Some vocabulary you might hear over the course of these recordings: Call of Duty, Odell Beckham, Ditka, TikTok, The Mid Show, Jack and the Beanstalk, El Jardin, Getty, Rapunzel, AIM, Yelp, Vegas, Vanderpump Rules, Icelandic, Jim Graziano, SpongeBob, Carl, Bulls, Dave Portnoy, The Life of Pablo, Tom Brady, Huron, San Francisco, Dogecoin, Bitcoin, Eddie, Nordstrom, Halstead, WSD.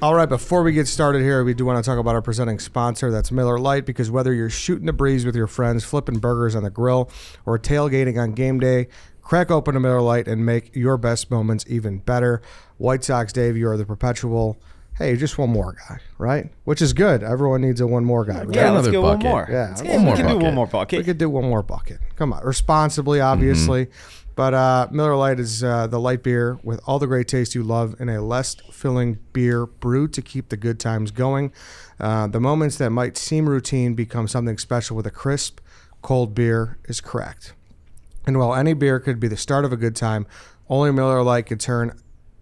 All right, before we get started here, we do want to talk about our presenting sponsor. That's Miller Lite, because whether you're shooting the breeze with your friends, flipping burgers on the grill, or tailgating on game day, crack open a Miller Lite and make your best moments even better. White Sox Dave, you are the perpetual, hey, just one more guy, right? Which is good. Everyone needs a one more guy. Right? Yeah, let's get one more. Yeah, we could do one more bucket. We could do one more bucket. Come on, responsibly, obviously. But Miller Lite is the light beer with all the great taste you love in a less filling beer brewed to keep the good times going. The moments that might seem routine become something special with a crisp, cold beer is cracked. And while any beer could be the start of a good time, only Miller Lite can turn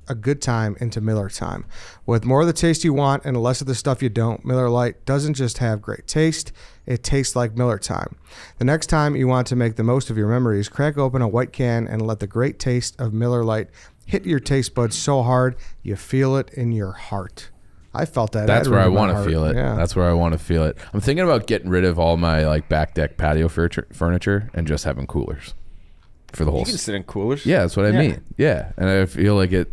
a good time into Miller time. With more of the taste you want and less of the stuff you don't, Miller Lite doesn't just have great taste, it tastes like Miller time. The next time you want to make the most of your memories, crack open a white can and let the great taste of Miller Lite hit your taste buds so hard you feel it in your heart. I felt that. That's where I want to feel it. Yeah. That's where I want to feel it. I'm thinking about getting rid of all my like back deck patio furniture and just having coolers for the whole. You can sit in coolers. Yeah, that's what I mean. Yeah, and I feel like it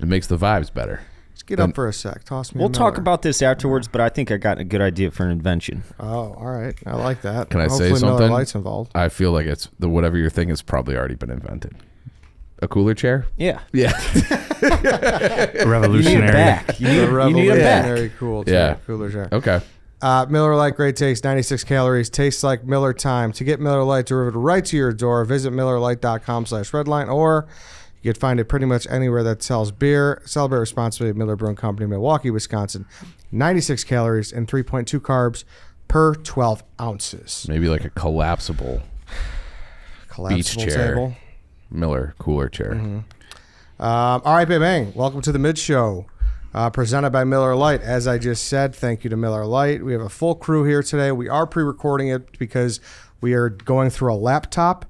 makes the vibes better. Just get up for a sec. Toss me. We'll talk about this afterwards, but I think I got a good idea for an invention. Oh, all right. I like that. Can I say something? Miller Lite's involved. I feel like it's the whatever your thing has probably already been invented. A cooler chair? Yeah. Yeah. Revolutionary. You need it back. You need a revolutionary cool chair. Yeah. Cooler chair. Okay. Miller Lite, great taste, 96 calories, tastes like Miller time. To get Miller Lite delivered right to your door, visit MillerLite.com/redline, or you can find it pretty much anywhere that sells beer. Celebrate responsibly at Miller Brewing Company, Milwaukee, Wisconsin. 96 calories and 3.2 carbs per 12 ounces. Maybe like a collapsible beach chair. Table. Miller cooler chair. All right, bang. Welcome to the Mid Show, presented by Miller Lite. As I just said, thank you to Miller Lite. We have a full crew here today. We are pre-recording it because we are going through a laptop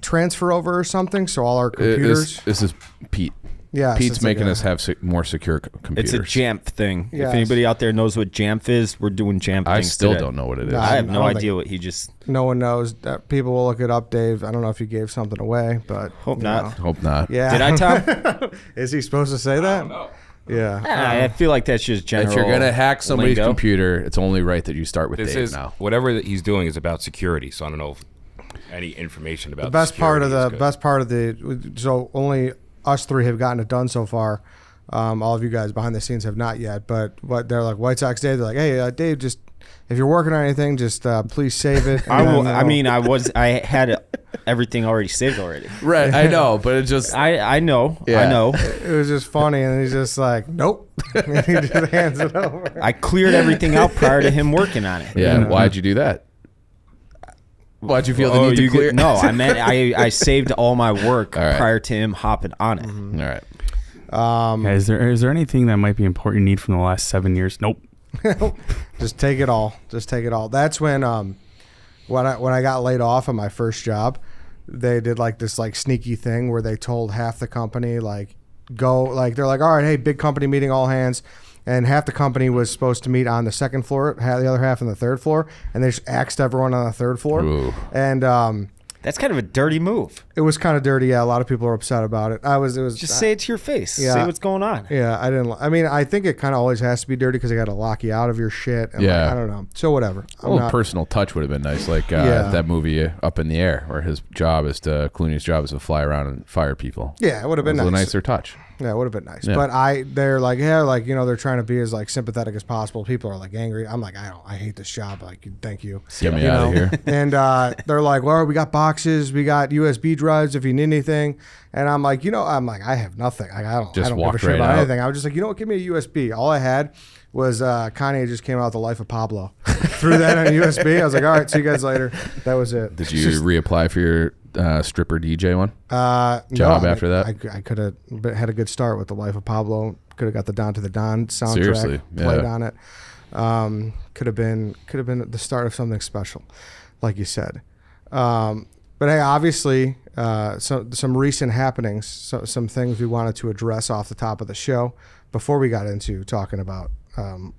transfer over or something, so all our computers. This is Pete. Yeah, Pete's making us have more secure computers. It's a Jamf thing. Yes. If anybody out there knows what Jamf is, we're doing Jamf. I still don't know what it is. I have no idea what he just. No one knows. People will look it up, Dave. I don't know if you gave something away, but hope not. Hope not. Yeah. Did I, Tom? Is he supposed to say that? I don't know. Yeah, I feel like that's just general. If you're gonna hack somebody's computer, it's only right that you start with Dave now. Whatever that he's doing is about security, so I don't know. Any information about the best part of the so only us three have gotten it done so far. All of you guys behind the scenes have not yet, but what they're like White Sox Dave. They're like, hey, Dave, just if you're working on anything, just please save it. I mean, I had everything already saved already. Right, I know, but it just I know. It was just funny, and he's just like, nope. And he just hands it over. I cleared everything out prior to him working on it. Yeah, and why'd you do that? Why'd you feel the need to clear? No, I meant I saved all my work prior to him hopping on it. All right. Yeah, is there anything that might be important you need from the last 7 years? Nope. Just take it all. Just take it all. That's when I got laid off on my first job, they did like this like sneaky thing where they told half the company like they're like, all right, hey, big company meeting, all hands. And half the company was supposed to meet on the second floor, the other half on the third floor, and they just axed everyone on the third floor. Ooh. And that's kind of a dirty move. It was kind of dirty. Yeah, a lot of people are upset about it. Just say it to your face. Yeah, say what's going on. Yeah, I didn't. I mean, I think it kind of always has to be dirty because they got to lock you out of your shit. And yeah, like, I don't know. So whatever. A little personal touch would have been nice, like that movie Up in the Air, where his job is to Clooney's job is to fly around and fire people. Yeah, it would have been nice. A nicer touch. Yeah, it would have been nice. Yeah. But they're like, yeah, like, you know, they're trying to be as like sympathetic as possible. People are like angry. I'm like, I hate this job. Like, thank you. Get me out of here. And they're like, well, we got boxes, we got USB drives if you need anything. And I'm like, you know, I have nothing. Like, I don't give a shit about anything. I was just like, you know what, give me a USB. All I had was Kanye just came out The Life of Pablo. Threw that on USB. I was like, all right, see you guys later. That was it. Did you reapply for your stripper DJ one job after that? I could have had a good start with The Life of Pablo. Could have got the Down to the Don soundtrack. Seriously, played on it. Could have been the start of something special, like you said. But hey, obviously, some recent happenings, some things we wanted to address off the top of the show before we got into talking about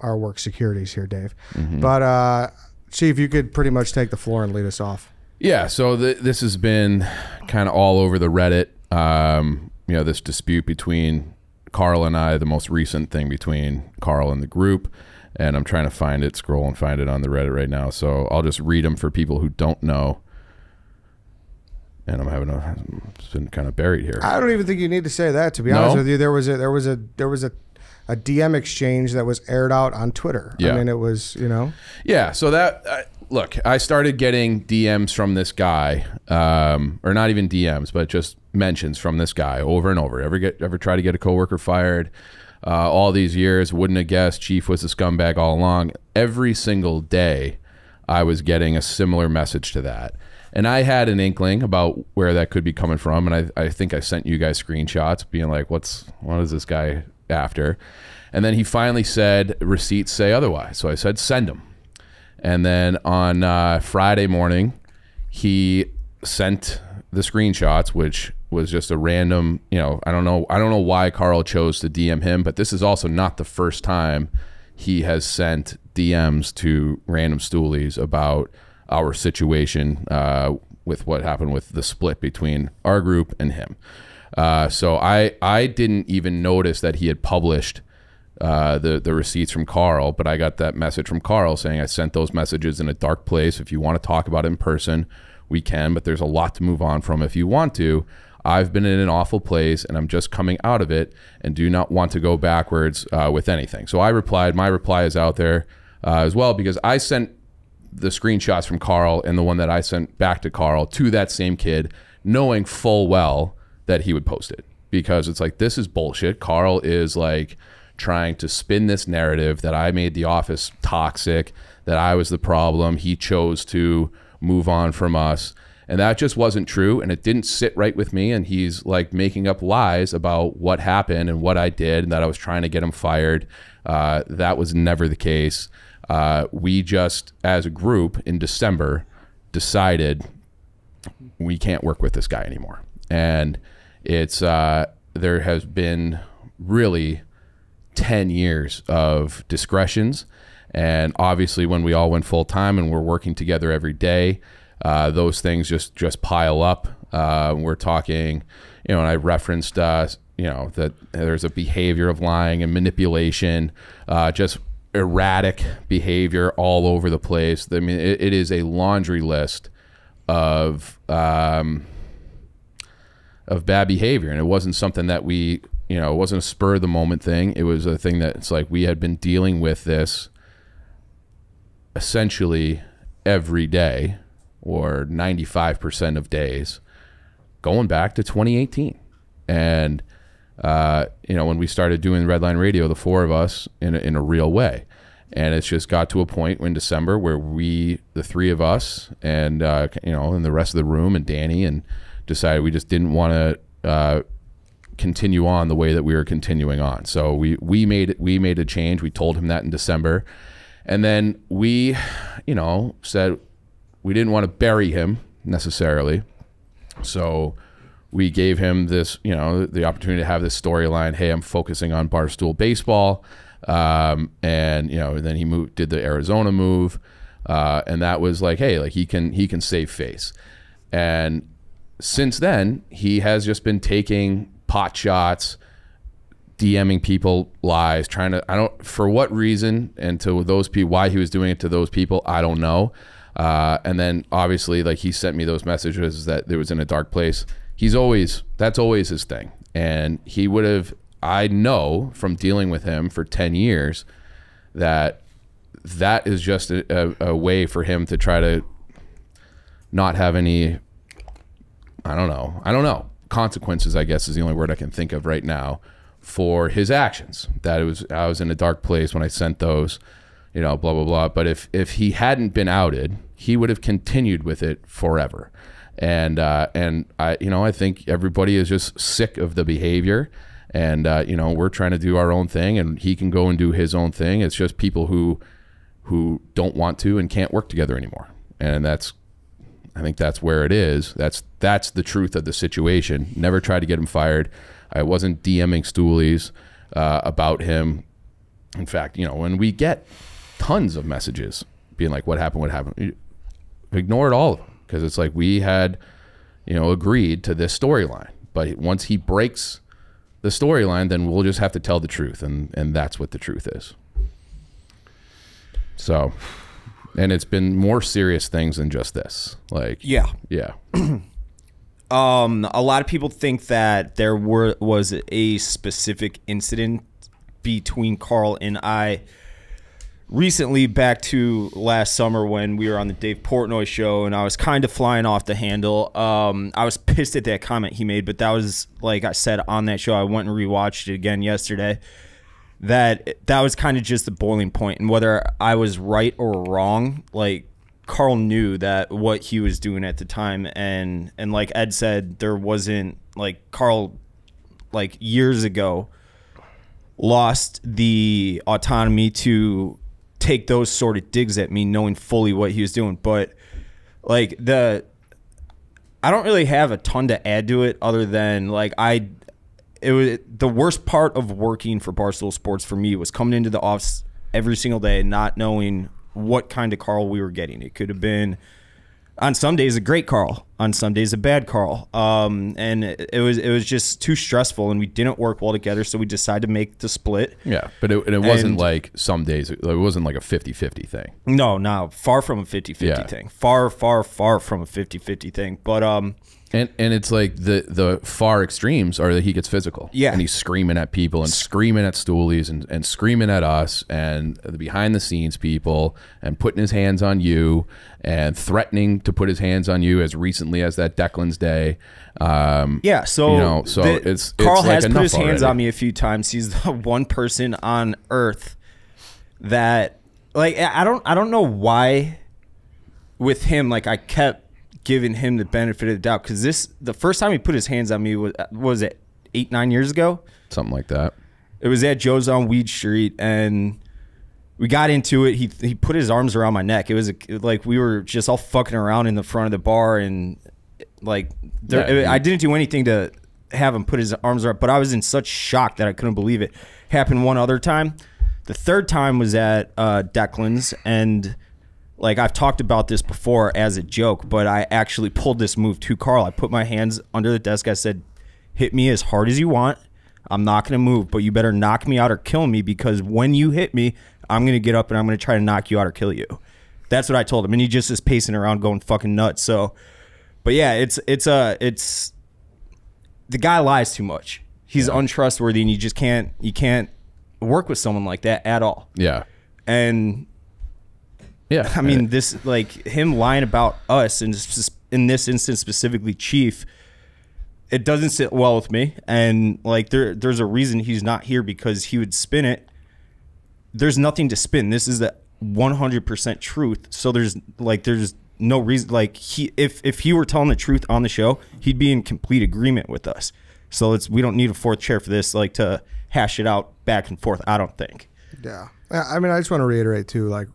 our work securities here, Dave. But Chief, you could pretty much take the floor and lead us off. Yeah, so this has been kind of all over the Reddit. You know, this dispute between Carl and I, the most recent thing between Carl and the group. And I'm trying to find it, scroll and find it on the Reddit right now. So I'll just read them for people who don't know. And I'm having a, it's been kind of buried here. I don't even think you need to say that, to be honest with you. There was a DM exchange that was aired out on Twitter. Yeah. I mean, it was, you know. Yeah. So that, look, I started getting DMs from this guy, or not even DMs, but just mentions from this guy over and over. Ever try to get a coworker fired? All these years, wouldn't have guessed Chief was a scumbag all along. Every single day, I was getting a similar message to that. And I had an inkling about where that could be coming from. And I think I sent you guys screenshots being like, what is this guy after? And then he finally said, receipts say otherwise. So I said, send him. And then on Friday morning, he sent the screenshots, which was just a random, you know, I don't know why Carl chose to DM him, but this is also not the first time he has sent DMs to random stoolies about our situation with what happened with the split between our group and him. So I didn't even notice that he had published the receipts from Carl, but I got that message from Carl saying, I sent those messages in a dark place. If you want to talk about it in person, we can, but there's a lot to move on from if you want to. I've been in an awful place and I'm just coming out of it and do not want to go backwards with anything. So I replied, my reply is out there as well, because I sent the screenshots from Carl and the one that I sent back to Carl to that same kid, knowing full well that he would post it, because it's like, this is bullshit. Carl is like trying to spin this narrative that I made the office toxic, that I was the problem. He chose to move on from us. And that just wasn't true. And it didn't sit right with me. And he's like making up lies about what happened and what I did and that I was trying to get him fired. That was never the case. We just, as a group in December, decided we can't work with this guy anymore. And it's, there has been really 10 years of discretions. And obviously when we all went full time and we're working together every day, those things just pile up. We're talking, you know, and I referenced, you know, that there's a behavior of lying and manipulation, just erratic behavior all over the place. I mean, it is a laundry list of bad behavior. And it wasn't something that we, you know, it wasn't a spur of the moment thing. It was a thing that it's like, we had been dealing with this essentially every day, or 95% of days, going back to 2018. And, you know, when we started doing Red Line Radio, the four of us in a real way. And it's just got to a point in December where we, the three of us and, you know, and the rest of the room and Danny, and decided we just didn't want to continue on the way that we were continuing on. So we made a change. We told him that in December. And then we, you know, said, we didn't want to bury him necessarily. So we gave him this, you know, the opportunity to have this storyline. Hey, I'm focusing on Barstool baseball. And, you know, then he moved, did the Arizona move. And that was like, hey, like he can save face. And since then he has just been taking pot shots, DMing people lies, trying to, I don't, for what reason, and to those people, why he was doing it to those people, I don't know. And then obviously, like, he sent me those messages that there was in a dark place. He's always, that's always his thing. And he would have, I know from dealing with him for 10 years that that is just a way for him to try to not have any, I don't know. Consequences, I guess, is the only word I can think of right now for his actions. That it was, I was in a dark place when I sent those, you know, blah, blah, blah. But if he hadn't been outed, he would have continued with it forever. And I, you know, I think everybody is just sick of the behavior, and, you know, we're trying to do our own thing and he can go and do his own thing. It's just people who don't want to and can't work together anymore. And that's, I think that's where it is. That's the truth of the situation. Never tried to get him fired. I wasn't DMing stoolies, about him. In fact, you know, when we get tons of messages being like, what happened? What happened? Ignored all of them because it's like we had, you know, agreed to this storyline. But once he breaks the storyline, then we'll just have to tell the truth, and that's what the truth is. So, and it's been more serious things than just this. Like, yeah, yeah. A lot of people think that there was a specific incident between Carl and I recently, back to last summer when we were on the Dave Portnoy show, and I was kind of flying off the handle. I was pissed at that comment he made, but that was, like I said on that show, I went and rewatched it again yesterday, that was kind of just the boiling point. And whether I was right or wrong, like, Carl knew that what he was doing at the time, and like Ed said, there wasn't, like, Carl, like, years ago lost the autonomy to take those sort of digs at me, knowing fully what he was doing. But like, I don't really have a ton to add to it other than, like, it was the worst part of working for Barstool Sports for me was coming into the office every single day and not knowing what kind of Carl we were getting. It could have been, on some days, a great Carl, on some days a bad Carl. And it was just too stressful, and we didn't work well together, so we decided to make the split. Yeah, but it wasn't, and, like, some days, it wasn't like a 50-50 thing. No, far from a 50-50 thing. Far, far, far from a 50-50 thing. But and it's like the far extremes are that he gets physical. Yeah. And he's screaming at people and screaming at stoolies and screaming at us and the behind the scenes people and putting his hands on you and threatening to put his hands on you as recently as that Declan's day. Yeah. So, you know, so it's Carl, like, has put his hands on me a few times. He's the one person on earth that, like, I don't know why with him, like, I kept giving him the benefit of the doubt, because the first time he put his hands on me was it 8-9 years ago, something like that. It was at Joe's on Weed Street, and we got into it. He put his arms around my neck. It was like we were just all fucking around in the front of the bar, and like I didn't do anything to have him put his arms around, but I was in such shock that I couldn't believe it. Happened one other time. The third time was at Declan's, and, like, I've talked about this before as a joke, but I actually pulled this move to Carl. I put my hands under the desk. I said, hit me as hard as you want. I'm not going to move, but you better knock me out or kill me, because when you hit me, I'm going to get up and I'm going to try to knock you out or kill you. That's what I told him. And he just is pacing around going fucking nuts. So, but yeah, it's the guy lies too much. He's untrustworthy, and you just can't work with someone like that at all. Yeah. And yeah, I mean, this, like, him lying about us, and in this instance specifically Chief, it doesn't sit well with me. And, like, there's a reason he's not here, because he would spin it. There's nothing to spin. This is the 100% truth. So there's no reason, like, if he were telling the truth on the show, he'd be in complete agreement with us. So we don't need a fourth chair for this, like, to hash it out back and forth, I don't think. Yeah, I mean, I just want to reiterate too, like,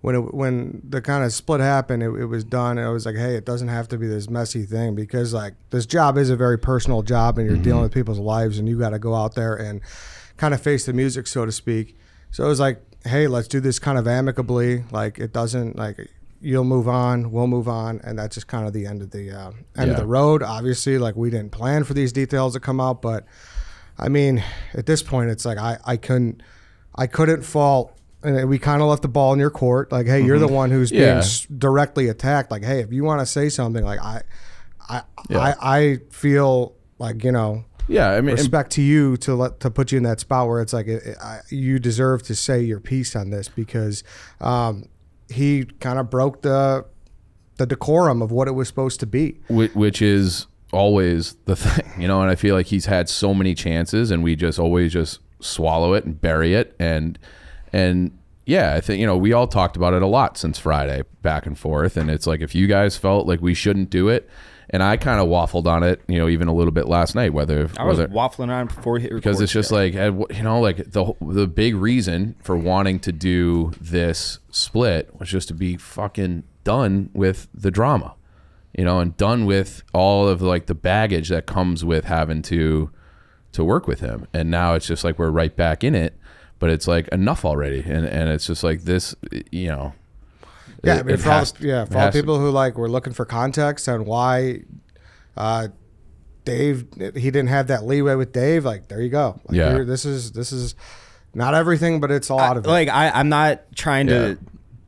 when the kind of split happened, it was done. I was like, hey, it doesn't have to be this messy thing, because, like, this job is a very personal job, and you're dealing with people's lives, and you got to go out there and kind of face the music, so to speak. So it was like, hey, let's do this kind of amicably. Like, it doesn't, like, you'll move on, we'll move on, and that's just kind of the end of the end of the road. Obviously, like, we didn't plan for these details to come out, but I mean, at this point, it's like I couldn't fault. And we kind of left the ball in your court. Like, hey, you're the one who's being directly attacked. Like, hey, if you want to say something, like, I feel like, you know, I mean, respect to you to put you in that spot where it's like you deserve to say your piece on this, because he kind of broke the decorum of what it was supposed to be, which is always the thing, you know. And I feel like he's had so many chances, and we just always just swallow it and bury it. And yeah, I think, you know, we all talked about it a lot since Friday, back and forth. And it's like, if you guys felt like we shouldn't do it, and I kind of waffled on it, you know, even a little bit last night, whether I was waffling on before we hit record, because it's just like, you know, like the big reason for wanting to do this split was just to be fucking done with the drama, you know, and done with all of, like, the baggage that comes with having to work with him. And now it's just like, we're right back in it. But it's like, enough already. And it's just like this, you know, Yeah, I mean, for all people who like were looking for context on why Dave, he didn't have that leeway with Dave. Like, there you go. Like, yeah, this is not everything, but it's all out of it. Like, I'm not trying to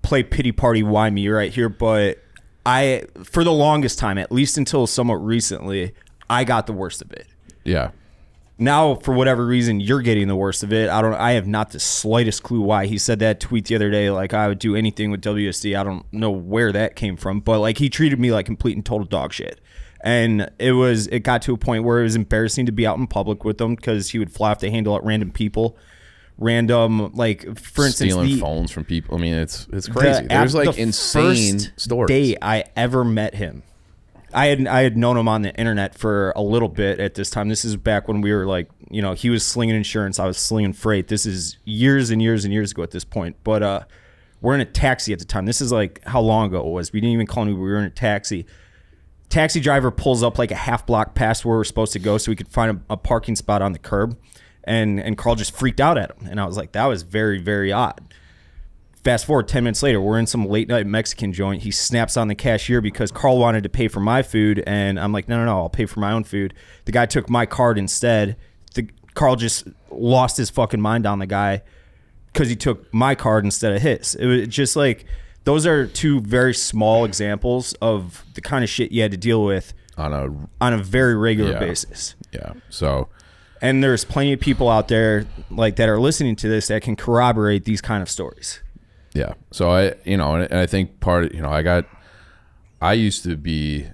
play pity party why me right here, but I, for the longest time, at least until somewhat recently, I got the worst of it. Yeah. Now, for whatever reason, you're getting the worst of it. I don't. I have not the slightest clue why. He said that tweet the other day, like, I would do anything with WSD. I don't know where that came from, but like, he treated me like complete and total dog shit. And it got to a point where it was embarrassing to be out in public with him because he would fly off the handle at random people. Random, like, for instance, stealing phones from people. I mean, it's crazy. There's like insane stories. Day I ever met him, I had known him on the internet for a little bit at this time. This is back when we were like, you know, he was slinging insurance, I was slinging freight. This is years and years and years ago at this point. But we're in a taxi at the time. This is like how long ago it was. We didn't even call him. We were in a taxi. Taxi driver pulls up like a half block past where we're supposed to go so we could find a parking spot on the curb. And Carl just freaked out at him. And I was like, that was very, very odd. Fast forward 10 minutes later, we're in some late night Mexican joint. He snaps on the cashier because Carl wanted to pay for my food. And I'm like, no, no, no, I'll pay for my own food. The guy took my card instead. Carl just lost his fucking mind on the guy because he took my card instead of his. It was just like, those are two very small examples of the kind of shit you had to deal with on a very regular basis. Yeah, so... And there's plenty of people out there like that are listening to this that can corroborate these kind of stories. Yeah. So I, you know, and I think part of, you know, I used to be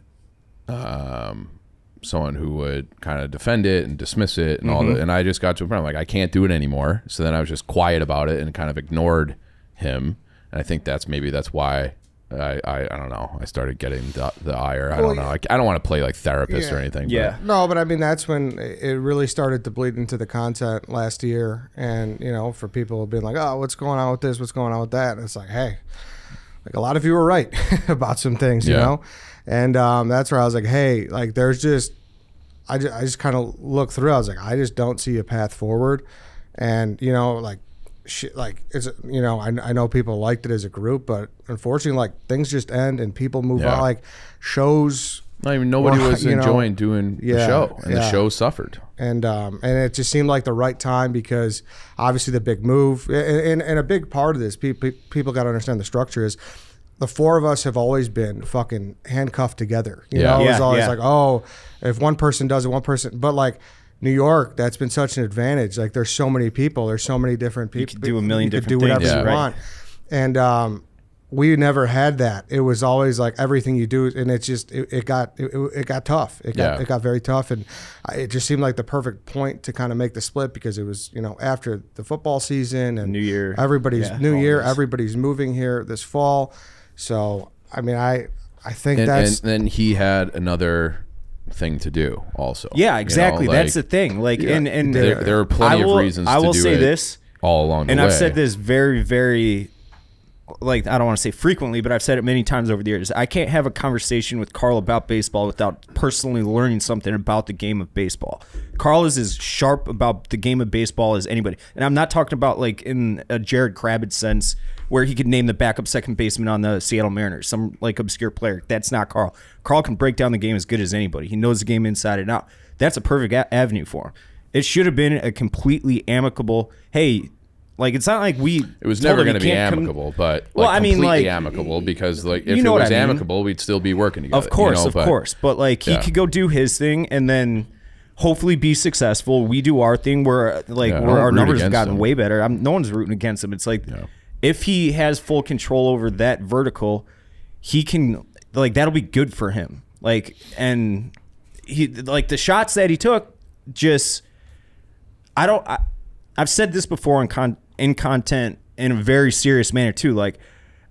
someone who would kind of defend it and dismiss it and all that. And I just got to a point, like, I can't do it anymore. So then I was just quiet about it and kind of ignored him. And I think that's why I don't know. I started getting the ire. I don't know. I don't want to play like therapist or anything. Yeah. But. No, but I mean, that's when it really started to bleed into the content last year. And, you know, for people being like, oh, what's going on with this? What's going on with that? And it's like, hey, like a lot of you were right about some things, you know? And that's where I was like, hey, like there's just, I just kind of looked through. I was like, I just don't see a path forward. And, you know, like, shit, like it's, you know, I know people liked it as a group, but unfortunately, like things just end and people move on. Like shows, not even nobody was enjoying doing the show, and the show suffered. And it just seemed like the right time because obviously the big move and a big part of this, people got to understand the structure is the four of us have always been fucking handcuffed together. You know, it was always like, oh, if one person does it, one person, but like. New York, that's been such an advantage. Like there's so many people, there's so many different people. You can do a million different things. You can do whatever you want. And we never had that. It was always like everything you do, and it's just, it got tough. It got very tough, and it just seemed like the perfect point to kind of make the split because it was, you know, after the football season and New Year. Everybody's New Year, everybody's moving here this fall. So, I mean, I think that's... And then he had another... thing to do also. Yeah, exactly. You know, like, that's the thing. Like, and there are plenty of reasons to do it. I will say this all along the way. And I've said this very, very, like, I don't want to say frequently, but I've said it many times over the years. I can't have a conversation with Carl about baseball without personally learning something about the game of baseball. Carl is as sharp about the game of baseball as anybody. And I'm not talking about like in a Jared Krabitz sense where he could name the backup second baseman on the Seattle Mariners, some like obscure player. That's not Carl. Carl can break down the game as good as anybody. He knows the game inside and out. That's a perfect avenue for him. It should have been a completely amicable, hey, like it's not like we. It was never going to be amicable, but like, well, I mean, like amicable because like if it was amicable, we'd still be working together. Of course, of course. But like he could go do his thing and then hopefully be successful. We do our thing. Where like where our numbers have gotten way better. No one's rooting against him. It's like if he has full control over that vertical, he can like that'll be good for him. Like and he like the shots that he took. Just I've said this before on in content in a very serious manner too. Like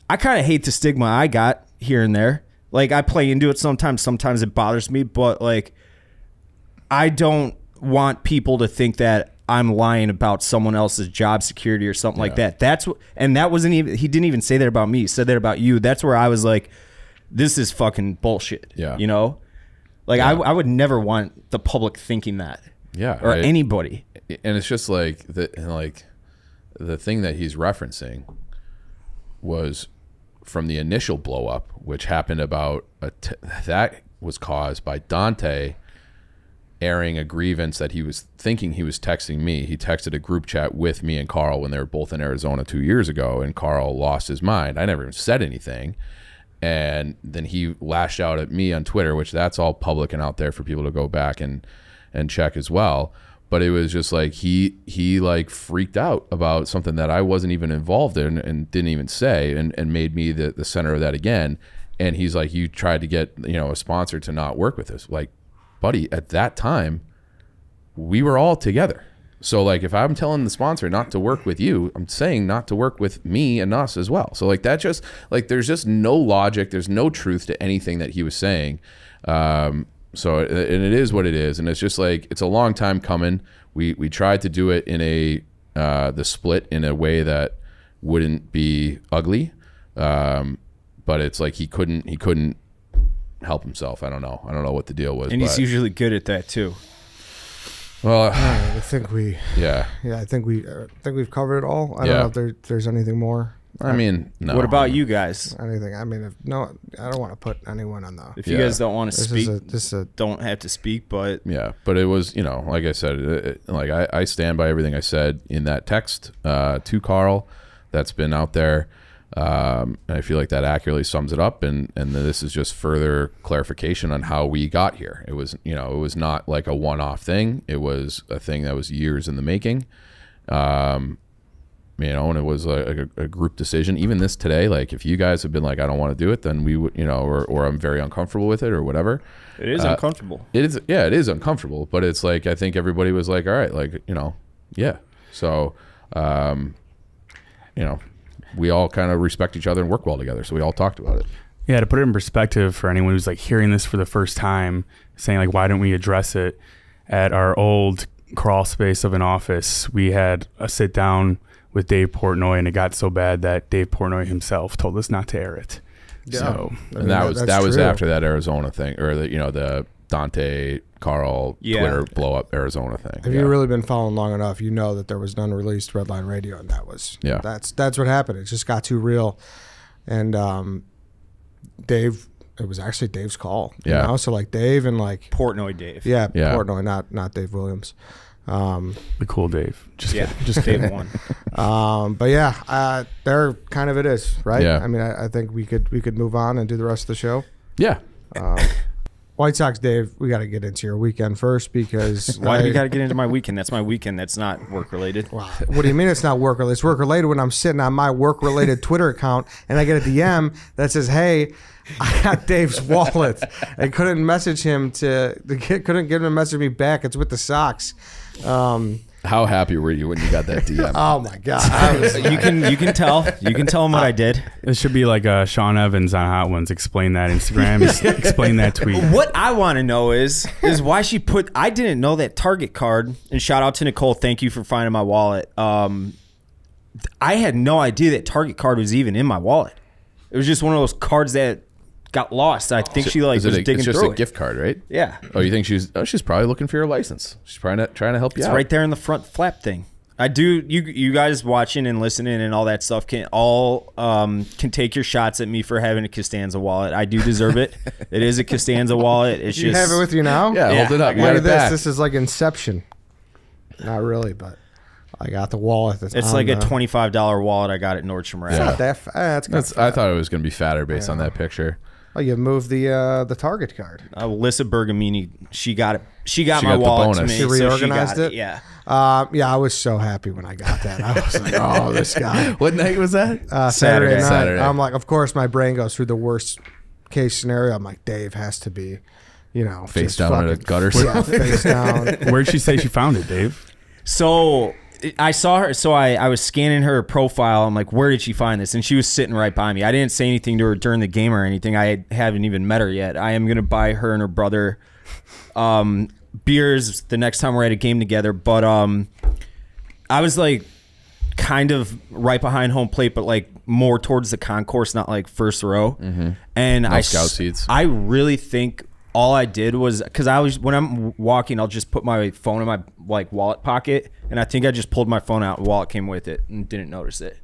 I kind of hate the stigma I got here and there. Like I play into it sometimes. Sometimes it bothers me, but like I don't want people to think that I'm lying about someone else's job security or something like that. That's what, and that wasn't even, he didn't even say that about me. He said that about you. That's where I was like, this is fucking bullshit. Yeah. You know, like I would never want the public thinking that. Yeah. Or anybody. And it's just like the thing that he's referencing was from the initial blow up, which happened about that was caused by Dante airing a grievance that he was thinking he was texting me. He texted a group chat with me and Carl when they were both in Arizona 2 years ago, and Carl lost his mind. I never even said anything. And then he lashed out at me on Twitter, which that's all public and out there for people to go back and check as well. But it was just like he like freaked out about something that I wasn't even involved in and didn't even say, and made me the center of that again. And he's like, you tried to get, you know, a sponsor to not work with us. Like, buddy, at that time, we were all together. So like, if I'm telling the sponsor not to work with you, I'm saying not to work with me and us as well. So like that just like, there's just no logic. There's no truth to anything that he was saying. So, and it is what it is. And it's just like, it's a long time coming. We tried to do it in a, the split in a way that wouldn't be ugly. But it's like, he couldn't help himself. I don't know. I don't know what the deal was. And he's usually good at that too. Well, I think we, yeah, I think we've covered it all. I don't know if there's anything more. I mean, no. What about you guys? Anything? I mean, if no, I don't want to put anyone on the. If you guys don't want to speak, don't have to speak. But yeah, but it was, you know, like I said, like I stand by everything I said in that text to Carl, that's been out there. And I feel like that accurately sums it up, and this is just further clarification on how we got here. It was, you know, it was not like a one-off thing. It was a thing that was years in the making, you know, and it was a group decision. Even this today, like if you guys have been like, I don't want to do it, then we would, you know, or I'm very uncomfortable with it or whatever. It is uncomfortable. It is, yeah, it is uncomfortable, but it's like, I think everybody was like, all right, like, you know, yeah. So, you know, we all kind of respect each other and work well together. So we all talked about it. Yeah. To put it in perspective for anyone who's like hearing this for the first time, saying like, why didn't we address it? At our old crawl space of an office, we had a sit down with Dave Portnoy, and it got so bad that Dave Portnoy himself told us not to air it. Yeah. So, I mean, and that was after that Arizona thing, or the, you know, the Dante Carl Twitter blow up Arizona thing. If you really been following long enough, you know that there was an unreleased Red Line Radio, and that was that's what happened. It just got too real, and Dave, it was actually Dave's call. Yeah, you know? So like Dave and like Portnoy Dave. Yeah, yeah. Portnoy, not Dave Williams. The cool Dave. Just Dave one. But yeah, there kind of it is, right? Yeah. I mean, I think we could move on and do the rest of the show. Yeah. White Sox, Dave, we got to get into your weekend first because... Why do you got to get into my weekend? That's my weekend. That's not work-related. Wow. What do you mean it's not work-related? It's work-related when I'm sitting on my work-related Twitter account and I get a DM that says, hey, I got Dave's wallet. I couldn't message him couldn't get him to message me back. It's with the Sox. How happy were you when you got that DM? Oh my God! I was like, you can tell him what I did. It should be like Sean Evans on Hot Ones. Explain that Instagram. Explain that tweet. What I want to know is why she put. I didn't know that Target card. And shout out to Nicole. Thank you for finding my wallet. I had no idea that Target card was even in my wallet. It was just one of those cards that got lost. I think she like was digging through it. It's just a gift card, right? Yeah. Oh, you think she's probably looking for your license. She's probably not trying to help you out. It's right there in the front flap thing. I do. You guys watching and listening and all that stuff can take your shots at me for having a Costanza wallet. I do deserve it. It is a Costanza wallet. It's just, you have it with you now? Yeah, yeah. Hold it up. Look at this. This is like Inception. Not really, but I got the wallet. It's like a $25 wallet I got at Nordstrom Rack. It's not that fat. I thought it was going to be fatter based on that picture. Oh, you moved the Target card. Alyssa Bergamini, she got it. She got my wallet. To me, she reorganized it. Yeah, yeah. I was so happy when I got that. I was like, oh, this guy. What night was that? Saturday night. I'm like, of course, my brain goes through the worst case scenario. I'm like, Dave has to be, you know, face down in a gutter. Yeah, face down. Where'd she say she found it, Dave? So I saw her. So I was scanning her profile. I'm like, where did she find this? And she was sitting right by me. I didn't say anything to her during the game or anything. I haven't even met her yet. I am going to buy her and her brother beers the next time we're at a game together. But I was like kind of right behind home plate, but like more towards the concourse, not like first row. Mm-hmm. And no scout seats. I really think all I did was, because when I'm walking, I'll just put my phone in my like wallet pocket, and I think I just pulled my phone out, and wallet came with it, and didn't notice it.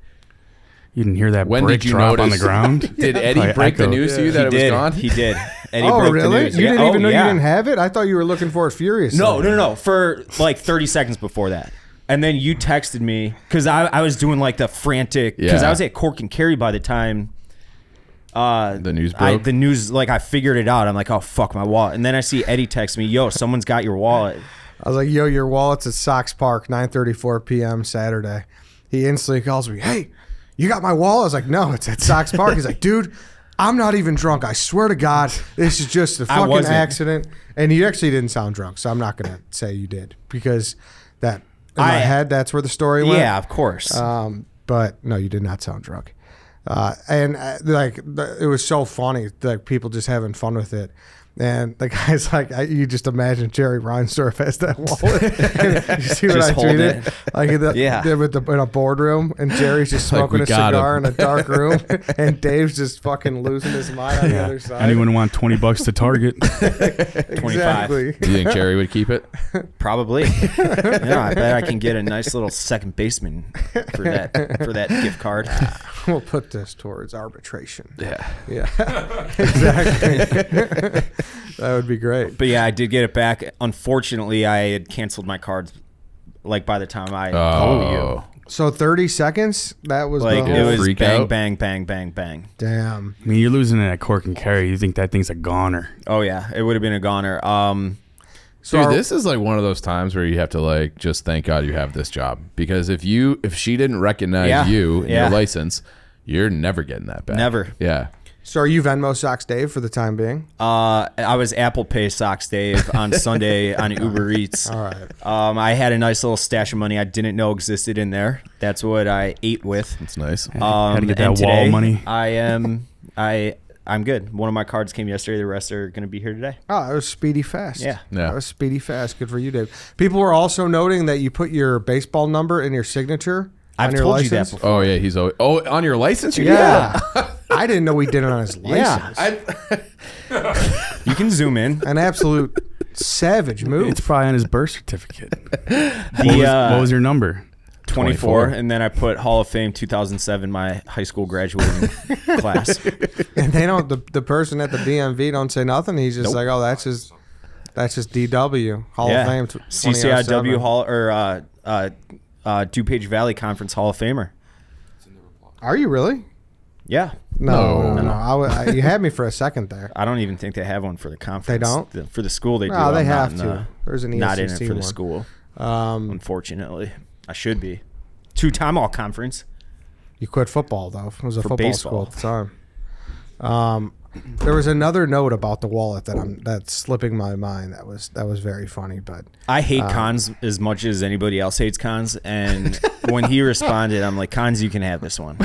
You didn't hear that brick drop on the ground? Did Eddie break the news to you that it was gone? He did. Eddie broke the news. You didn't even know you didn't have it? I thought you were looking for it furiously. No. For like 30 seconds before that. And then you texted me because I was doing like the frantic, because I was at Cork and Kerry by the time the news broke. The news, like I figured it out. I'm like, oh, fuck, my wallet. And then I see Eddie text me, yo, someone's got your wallet. I was like, yo, your wallet's at Sox Park, 9:34 p.m. Saturday. He instantly calls me, hey, you got my wallet? I was like, no, it's at Sox Park. He's like, dude, I'm not even drunk. I swear to God, this is just a fucking accident. And you actually didn't sound drunk, so I'm not going to say you did, because that... In my head, that's where the story went. Yeah, of course. But no, you did not sound drunk. It was so funny. Like, people just having fun with it. And the guy's like, you just imagine Jerry Reinsdorf has that wallet. You see what I tweeted? Like, in a boardroom, and Jerry's just smoking like a cigar in a dark room, and Dave's just fucking losing his mind on the other side. Anyone want 20 bucks to Target? 25. Do you think Jerry would keep it? Probably. Yeah, I bet I can get a nice little second baseman for that gift card. We'll put this towards arbitration. Yeah. Exactly. That would be great. But yeah, I did get it back. Unfortunately, I had canceled my cards like by the time I called you. So 30 seconds? That was like the whole freak bang, out. Bang, bang, bang, bang. Damn. I mean, you're losing it at Cork and Kerry. You think that thing's a goner. Oh, yeah. It would have been a goner. So dude, this is like one of those times where you have to like just thank God you have this job. Because if she didn't recognize you and your license, you're never getting that back. Never. Yeah. So are you Venmo Socks Dave for the time being? I was Apple Pay Socks Dave on Sunday on Uber Eats. All right. I had a nice little stash of money I didn't know existed in there. That's what I ate with. That's nice. Had to get that wall money. I'm good. One of my cards came yesterday. The rest are going to be here today. Oh, that was speedy fast. Yeah. That was speedy fast. Good for you, Dave. People were also noting that you put your baseball number in your signature. I've told you that before. Oh, yeah. He's always, on your license? Yeah. I didn't know we did it on his license. Yeah. You can zoom in. An absolute savage move. It's probably on his birth certificate. What was your number? 24. And then I put Hall of Fame 2007, my high school graduating class. And they don't, the person at the DMV don't say nothing. He's just like, oh, that's just DW. Hall of Fame. CCIW Hall or DuPage Valley Conference Hall of Famer. Are you really? Yeah. No. You had me for a second there. I don't even think they have one for the conference. They don't? For the school, they do. No, they have to. There's an ESCC one. Not in it for the school, unfortunately. I should be. Two-time all-conference. You quit football, though. It was a football school at the time. There was another note about the wallet that's slipping my mind. That was very funny, but I hate cons as much as anybody else hates cons. And when he responded, I'm like, cons, you can have this one.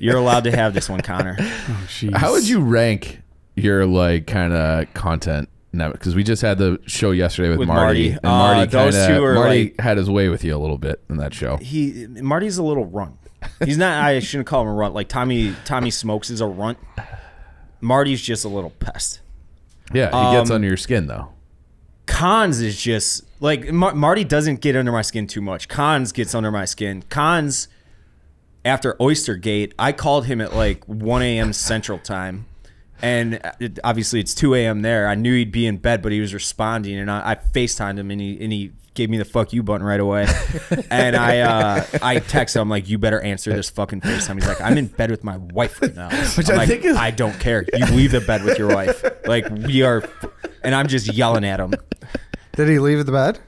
You're allowed to have this one, Connor. Oh, geez. How would you rank your like kind of content? Because we just had the show yesterday with Marty. And Marty had his way with you a little bit in that show. Marty's a little runt. He's not. I shouldn't call him a runt. Like Tommy Smokes is a runt. Marty's just a little pest. Yeah, he gets under your skin, though. Cons is just... Like, Marty doesn't get under my skin too much. Cons gets under my skin. Cons, after Oystergate, I called him at, like, 1 a.m. Central Time. And obviously, it's 2 a.m. there. I knew he'd be in bed, but he was responding. And I FaceTimed him, and he gave me the fuck you button right away. And I text him, like, you better answer this fucking FaceTime. He's like, I'm in bed with my wife right now. Which I think is... I don't care. You leave the bed with your wife. Like, we are... And I'm just yelling at him. Did he leave the bed?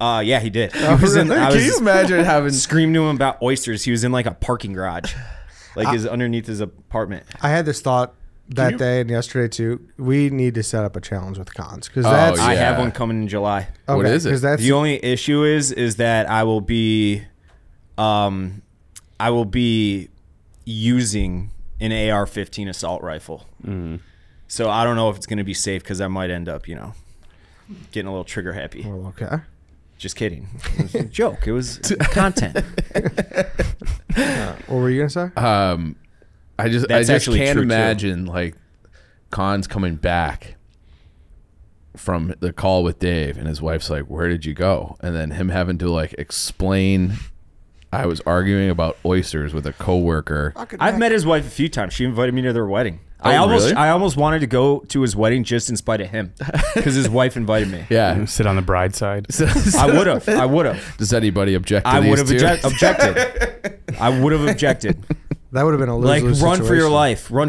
Yeah, he did. Can you imagine having... Screamed to him about oysters. He was in, like, a parking garage. Like, underneath his apartment. I had this thought... That day and yesterday too, we need to set up a challenge with cons because I have one coming in July. Okay, what is it? The only issue is that I will be using an AR-15 assault rifle. Mm. So I don't know if it's going to be safe because I might end up, getting a little trigger happy. Well, okay. Just kidding. It was a joke. It was content. What were you gonna say? I just can't imagine like cons coming back from the call with Dave and his wife's like, where did you go? And then him having to like explain I was arguing about oysters with a coworker. I've met his wife a few times. She invited me to their wedding. Oh, I almost wanted to go to his wedding just in spite of him, because his wife invited me. Yeah, sit on the bride's side. I would have. Does anybody object? I would have objected. I would have objected. That would have been a lose-lose situation. Like, run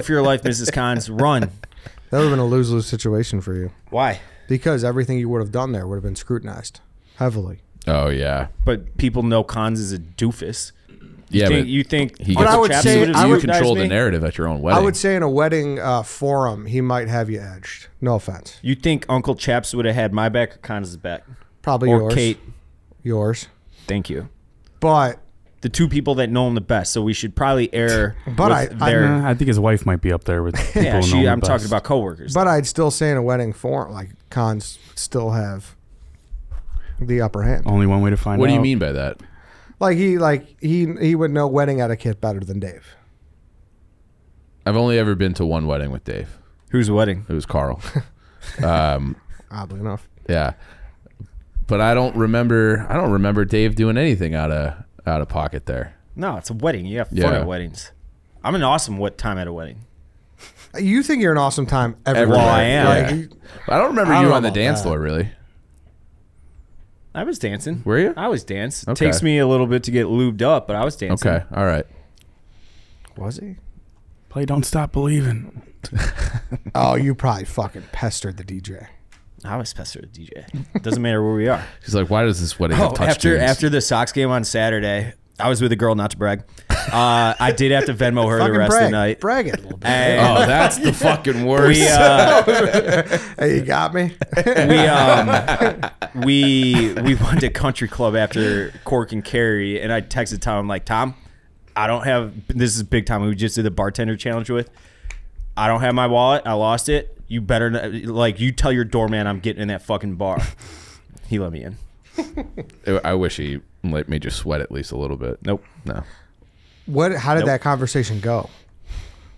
for your life, Mrs. Kynes, run. That would have been a lose-lose situation for you. Why? Because everything you would have done there would have been scrutinized heavily. Oh yeah, but people know Cons is a doofus. Yeah, you think you control the narrative at your own wedding. I would say in a wedding forum, he might have you edged. No offense. You think Uncle Chaps would have had my back or Cons' back? Probably yours. Or Kate. Yours. Thank you. But the two people that know him the best, so we should probably err. But I think his wife might be up there with people. Yeah, I'm talking about coworkers. But I'd still say in a wedding forum, like, Cons still have the upper hand. Only one way to find out. What do you mean by that? Like, he would know wedding etiquette better than Dave. I've only ever been to one wedding with Dave. Whose wedding? It was Carl. Oddly enough. Yeah, but I don't remember Dave doing anything out of pocket there. No, it's a wedding. You have fun at weddings. I'm an awesome time at a wedding. You think you're an awesome time everywhere? Well, I am. Like, yeah. I don't remember you on the dance floor really. I was dancing. Were you? I was dancing. Okay. It takes me a little bit to get lubed up, but I was dancing. Okay. All right. Was he? Play Don't Stop Believing. Oh, you probably fucking pestered the DJ. I always pester the DJ. Doesn't matter where we are. She's like, why does this wedding have touch tunes? After the Sox game on Saturday, I was with a girl, not to brag. I did have to Venmo her the rest of the night. Brag it a little bit. Oh, that's the fucking worst. Hey, you got me? We went to Country Club after Cork and Carry, and I texted Tom. I'm like, Tom, this is big time. We just did the bartender challenge with. I don't have my wallet. I lost it. You better, like, you tell your doorman I'm getting in that fucking bar. He let me in. I wish he let me just sweat at least a little bit. Nope. No. How did that conversation go?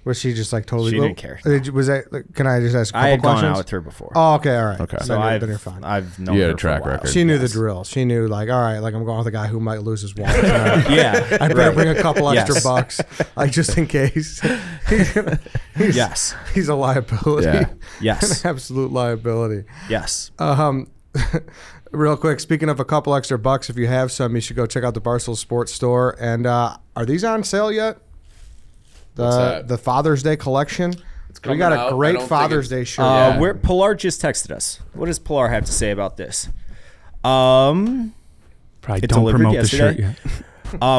Was she just like totally? She didn't care. No. Was that? Like, can I just ask? I had gone out with her before. Oh, okay, all right. Okay, so I've known her track record. She knew the drill. She knew, like, all right, like, I'm going with a guy who might lose his wallet. Yeah, I better bring a couple extra bucks, like, just in case. He's a liability. Yeah. Yes, an absolute liability. Yes. Real quick, speaking of a couple extra bucks, if you have some, you should go check out the Barstool Sports store. And are these on sale yet? The Father's Day collection. We got a great Father's Day shirt. Pilar just texted us. What does Pilar have to say about this? Probably don't promote the shirt yet.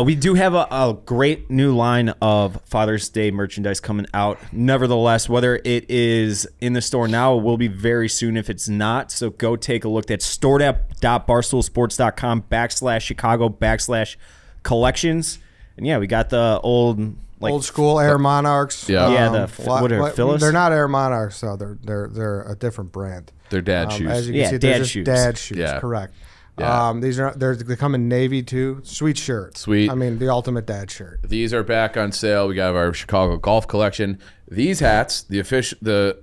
We do have a great new line of Father's Day merchandise coming out. Nevertheless, whether it is in the store now, it will be very soon if it's not. So go take a look. That's store.barstoolsports.com/Chicago/collections. And yeah, we got the old school Air Monarchs. Yeah, what are Phyllis? They're not Air Monarchs though. They're a different brand. They're dad shoes. As you can see, they're just dad shoes. Yeah. Correct. Yeah. These are they come in navy too. Sweet shirt. Sweet. I mean, the ultimate dad shirt. These are back on sale. We got our Chicago golf collection. These hats,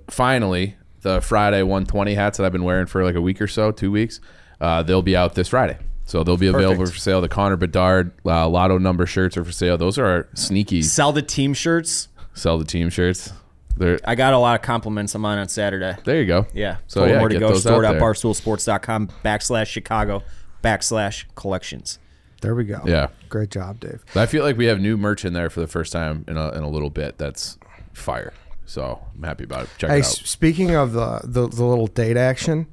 finally the Friday 120 hats that I've been wearing for like a week or so, 2 weeks. They'll be out this Friday. So they'll be available for sale. The Connor Bedard lotto number shirts are for sale. Those are our sneaky. Sell the team shirts. Sell the team shirts. They're, I got a lot of compliments on mine on Saturday. There you go. Yeah. So yeah, more to go. Store.barstoolsports.com/Chicago/collections. There we go. Yeah. Great job, Dave. I feel like we have new merch in there for the first time in a little bit. That's fire. So I'm happy about it. Check it out. Speaking of the little date action,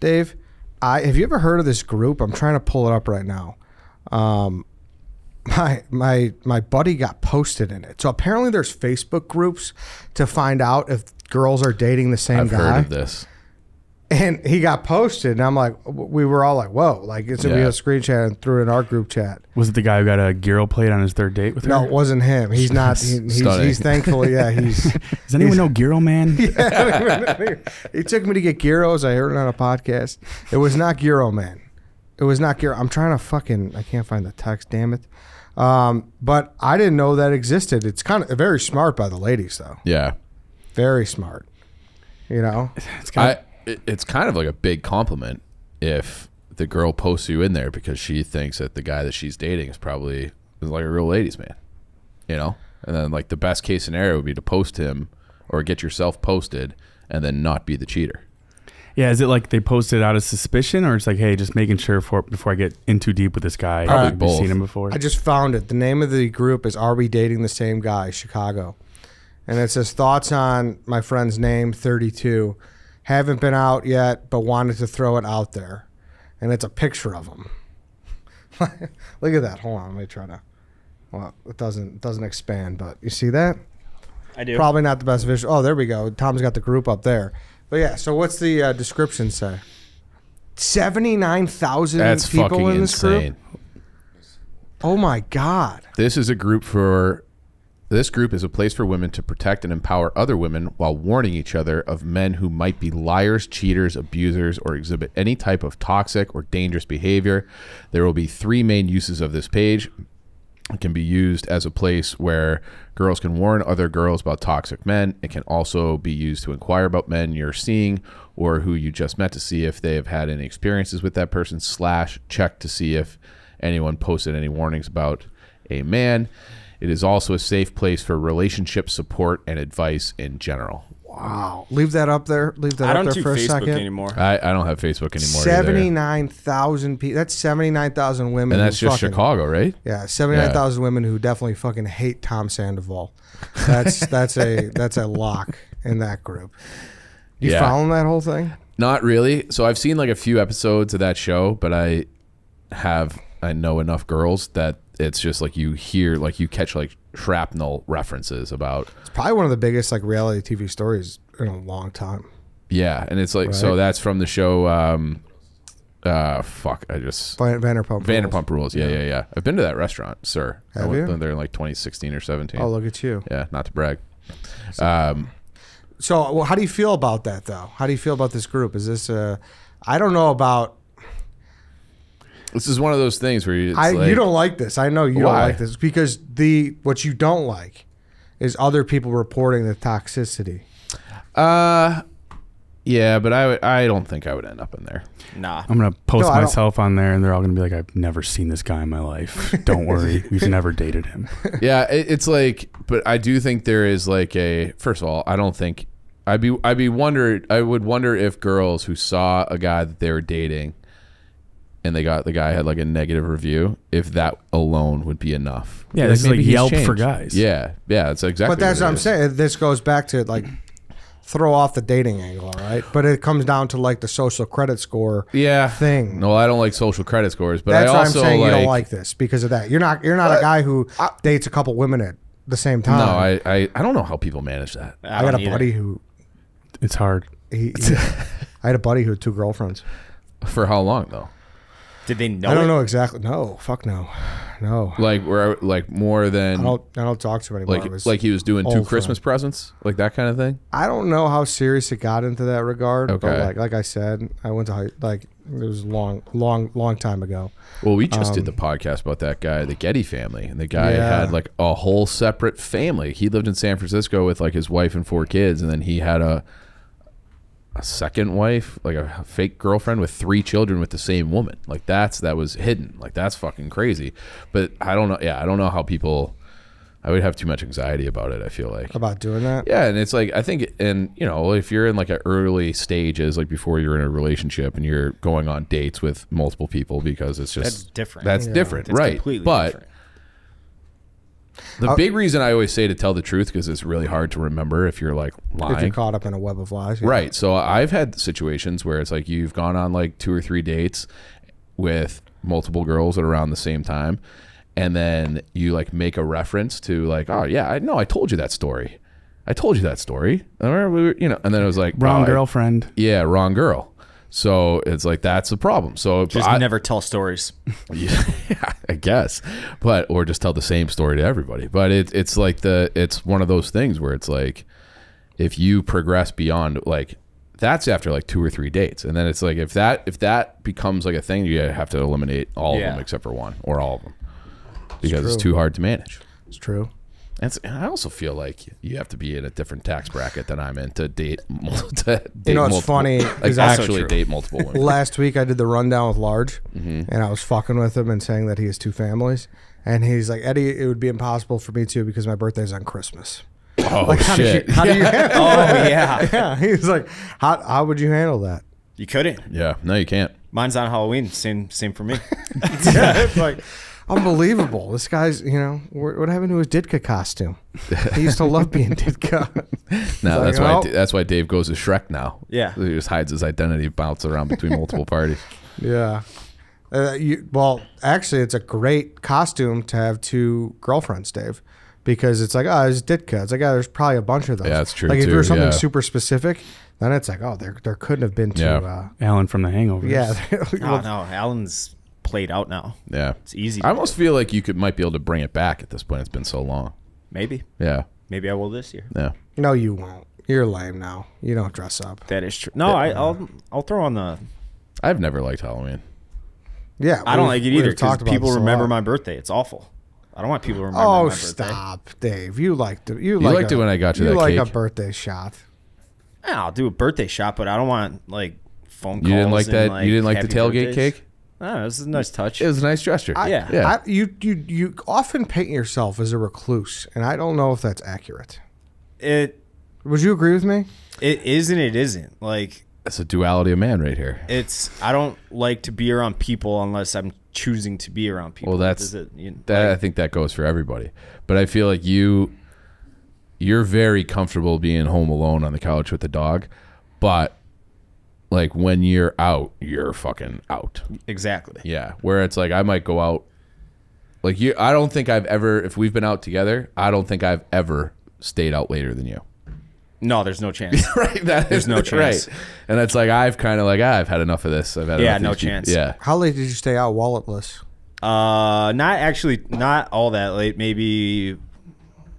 Dave. Have you ever heard of this group? I'm trying to pull it up right now. My buddy got posted in it. So apparently there's Facebook groups to find out if girls are dating the same guy. I've heard of this. And he got posted, and I'm like, we were all like, whoa. Like, it's a screenshot and threw it in our group chat. Was it the guy who got a gyro plate on his third date with her? No, it wasn't him. He's not. He's thankfully, yeah. Does anyone know Gyro Man? Yeah. He took me to get gyros. I heard it on a podcast. It was not Gyro Man. It was not Gyro. I'm trying to fucking, I can't find the text, damn it. But I didn't know that existed. It's kind of very smart by the ladies, though. Yeah. Very smart. You know? It's kind of. It's kind of like a big compliment if the girl posts you in there because she thinks that the guy that she's dating is probably is like a real ladies man, you know? And then like the best case scenario would be to post him or get yourself posted and then not be the cheater. Yeah, is it like they posted out of suspicion, or it's like, hey, just making sure before I get in too deep with this guy? Probably both. Seen him before? I just found it. The name of the group is Are We Dating the Same Guy, Chicago. And it says, thoughts on my friend's name, 32. Haven't been out yet, but wanted to throw it out there. And it's a picture of him. Look at that. Hold on. Let me try to. Well, it doesn't expand, but you see that? I do. Probably not the best visual. Oh, there we go. Tom's got the group up there. But yeah, so what's the description say? 79,000 people in this group? Oh my God. This group is a place for women to protect and empower other women while warning each other of men who might be liars, cheaters, abusers, or exhibit any type of toxic or dangerous behavior. There will be three main uses of this page. It can be used as a place where girls can warn other girls about toxic men. It can also be used to inquire about men you're seeing or who you just met to see if they have had any experiences with that person, / check to see if anyone posted any warnings about a man. It is also a safe place for relationship support and advice in general. Wow. Leave that up there. Leave that up there for a second. I don't do Facebook anymore. I don't have Facebook anymore. 79,000 people. That's 79,000 women. And that's just Chicago, right? Yeah, 79,000 women who definitely fucking hate Tom Sandoval. That's that's a lock in that group. You following that whole thing? Not really. So I've seen like a few episodes of that show, but I know enough girls that it's just like you hear, like you catch like shrapnel references about. It's probably one of the biggest like reality TV stories in a long time. Yeah, and it's like so that's from the show. Vanderpump Rules. Yeah. I've been to that restaurant, sir. Have I went there in like 2016 or 17. Oh, look at you. Yeah, not to brag. So, well, how do you feel about that though? How do you feel about this group? Is this a? I don't know about. This is one of those things where you, you don't like this. I know you don't like this because what you don't like is other people reporting the toxicity. Yeah, but I don't think I would end up in there. Nah. I'm going to post myself on there and they're all going to be like, I've never seen this guy in my life. Don't worry. We've never dated him. Yeah, it's like, but I do think there is like a, first of all, I don't think, I would wonder if girls who saw a guy that they were dating and they got the guy had like a negative review, if that alone would be enough. Yeah, this is like Yelp for guys. Yeah, yeah, that's exactly. But that's what I'm saying. This goes back to like throw off the dating angle, all right? But it comes down to like the social credit score. Yeah. Thing. No, I don't like social credit scores, but that's I also what I'm saying like, you don't like this because of that. You're not a guy who dates a couple women at the same time. No, I don't know how people manage that. I got a buddy who. It's hard. I had a buddy who had 2 girlfriends. For how long though? Did they know? I don't know exactly. No, fuck no, no. Like where, like more than I don't talk to him anymore. Like he was doing 2 Christmas presents, like that kind of thing. I don't know how serious it got into that regard. Okay, but like I said, I went to high, like it was long time ago. Well, we just did the podcast about that guy, the Getty family, and the guy had like a whole separate family. He lived in San Francisco with like his wife and 4 kids, and then he had a second wife, like a fake girlfriend with 3 children with the same woman. Like that was hidden. Like that's fucking crazy. But I don't know. Yeah. I don't know how people, I would have too much anxiety about it. I feel like about doing that. Yeah. And it's like, I think, and you know, if you're in like an early stages, like before you're in a relationship and you're going on dates with multiple people because it's just, that's different. It's right. Completely different. The big reason I always say to tell the truth because it's really hard to remember if you're like lying. If you're caught up in a web of lies. Yeah. Right. So I've had situations where it's like you've gone on like 2 or 3 dates with multiple girls at around the same time. And then you like make a reference to like, oh, yeah, I know I told you that story. I told you that story. You know, and then it was like wrong girlfriend. Yeah. Wrong girl. So it's like that's the problem. So just never tell stories. Yeah, I guess, but or just tell the same story to everybody. But it's like it's one of those things where it's like if you progress beyond like that's after like 2 or 3 dates, and then it's like if that becomes like a thing, you have to eliminate all of them except for one or all of them because it's too hard to manage. It's true. And I also feel like you have to be in a different tax bracket than I'm in to date. Date multiple women. Last week I did the rundown with Large, and I was fucking with him and saying that he has two families. And he's like, Eddie, it would be impossible for me too because my birthday's on Christmas. Oh, like, shit. How do you handle that? Oh, yeah. Yeah. He's like, how would you handle that? You couldn't. Yeah. No, you can't. Mine's on Halloween. Same for me. Yeah. It's like... unbelievable. This guy's, you know, what happened to his Ditka costume? He used to love being Ditka. No, that's why that's why Dave goes as Shrek now. Yeah. He just hides his identity, bounces around between multiple parties. Yeah. Well, actually, it's a great costume to have two girlfriends, Dave, because it's like, oh, it's Ditka. It's like, oh, there's probably a bunch of those. Yeah, that's true. Like, if there's something super specific, then it's like, oh, there couldn't have been two. Yeah. Alan from The Hangover. Yeah. Oh, no, Alan's... played out now. Yeah, it's easy. I almost feel like you might be able to bring it back at this point. It's been so long. Maybe. Yeah. Maybe I will this year. Yeah. No, you won't. You're lame now. You don't dress up. That is true. No, yeah. I'll throw on the. I've never liked Halloween. Yeah, I don't like it either because people remember my birthday. It's awful. I don't want people to remember. Oh, my birthday. Stop, Dave. You liked it. You liked it when I got you. You like cake. A birthday shot. Yeah, I'll do a birthday shot, but I don't want like phone calls. You didn't like that. Like, you didn't like the tailgate cake. Oh, this is a nice touch. It was a nice gesture. You often paint yourself as a recluse, and I don't know if that's accurate. Would you agree with me? It is and it isn't. Like, that's a duality of man right here. I don't like to be around people unless I'm choosing to be around people. Well, I think that goes for everybody. But I feel like you're very comfortable being home alone on the couch with the dog, but. Like, when you're out, you're fucking out. Exactly. Yeah. Where it's like, I might go out. Like, I don't think I've ever, if we've been out together, I don't think I've ever stayed out later than you. No, there's no chance. Right? There's no chance. Right. And it's like, I've kind of like, I've had enough of this. I've had enough no chance. Yeah. How late did you stay out walletless? Not all that late. Maybe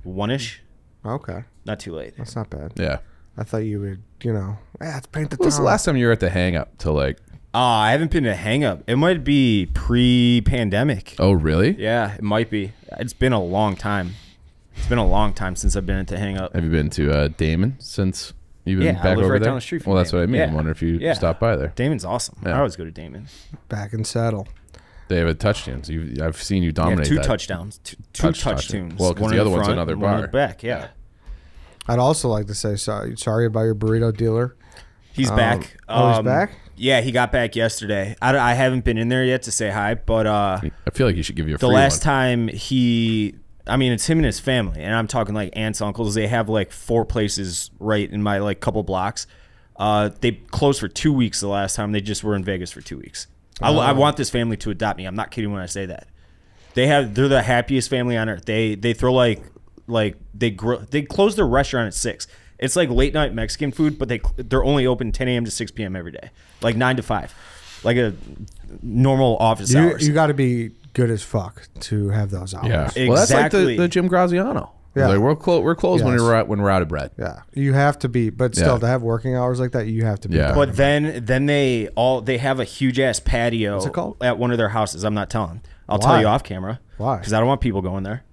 1-ish. Okay. Not too late. That's not bad. Yeah. I thought you would, you know, let's paint the town. When was the last time you were at the hang-up till like? I haven't been to hang-up. It might be pre-pandemic. Oh, really? Yeah, it might be. It's been a long time. It's been a long time since I've been at the hang-up. Have you been to Damon since you've been back over there? Down the street from Damon. That's what I mean. Yeah. I wonder if you stopped by there. Damon's awesome. Yeah. I always go to Damon. Back in saddle. They have a touchdown. So I've seen you dominate that. Touchdowns. Two touchdowns. Well, because the other one's another bar. One in the back, yeah. I'd also like to say sorry about your burrito dealer. He's back. Oh, he's back? Yeah, he got back yesterday. I haven't been in there yet to say hi, but... I feel like you should give you a free one. The last time he... I mean, it's him and his family, and I'm talking like aunts, uncles. They have like 4 places right in my like couple blocks. They closed for 2 weeks the last time. They just were in Vegas for 2 weeks. Oh. I want this family to adopt me. I'm not kidding when I say that. They're the happiest family on earth. They throw like... they close their restaurant at 6. It's like late night Mexican food, but they're only open 10 a.m. to 6 p.m. every day, like 9 to 5, like a normal office hours. You got to be good as fuck to have those hours. Yeah, exactly. Well, that's like the Jim Graziano. Yeah, like we're closed when we're out of bread. Yeah, you have to be, but still to have working hours like that, you have to be. Yeah, but then they have a huge ass patio. What's it called? At one of their houses. I'm not telling. I'll tell you off camera. Why? Because I don't want people going there.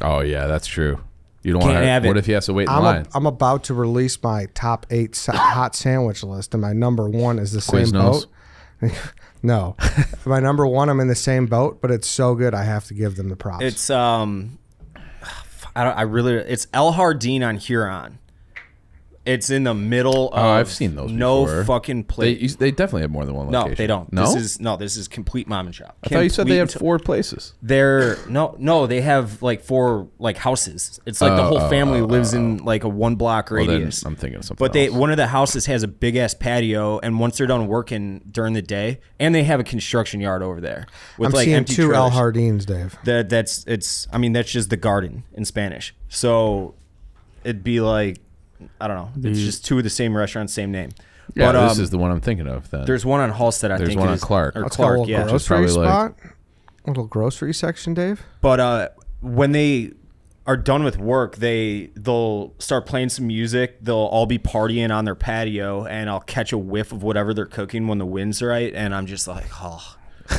Oh yeah, that's true. You don't want to have it. What if he has to wait in line? I'm about to release my top 8 hot sandwich list, and my number 1 is the same boat. No, my number 1, I'm in the same boat, but it's so good I have to give them the props. It's it's El Jardin on Huron. It's in the middle of. Oh, I've seen those. No before. Fucking place. They definitely have more than one location. No, they don't. No, this is complete mom and shop. I thought you said they have 4 places. They're no, they have like 4 like houses. It's like the whole family lives in like a 1 block radius. Then I'm thinking of something. But one of the houses has a big ass patio, and once they're done working during the day, and they have a construction yard over there with I'm like seeing empty 2 trailers. El Jardins, Dave. I mean, that's just the garden in Spanish. So it'd be like. I don't know. It's just 2 of the same restaurant, same name. Yeah, but, this is the one I'm thinking of. Then. There's one on Halstead, I think. There's one on Clark. Or Clark, yeah. Grocery spot? Like... A little grocery section, Dave. But when they are done with work, they'll start playing some music. They'll all be partying on their patio, and I'll catch a whiff of whatever they're cooking when the wind's right, and I'm just like, oh.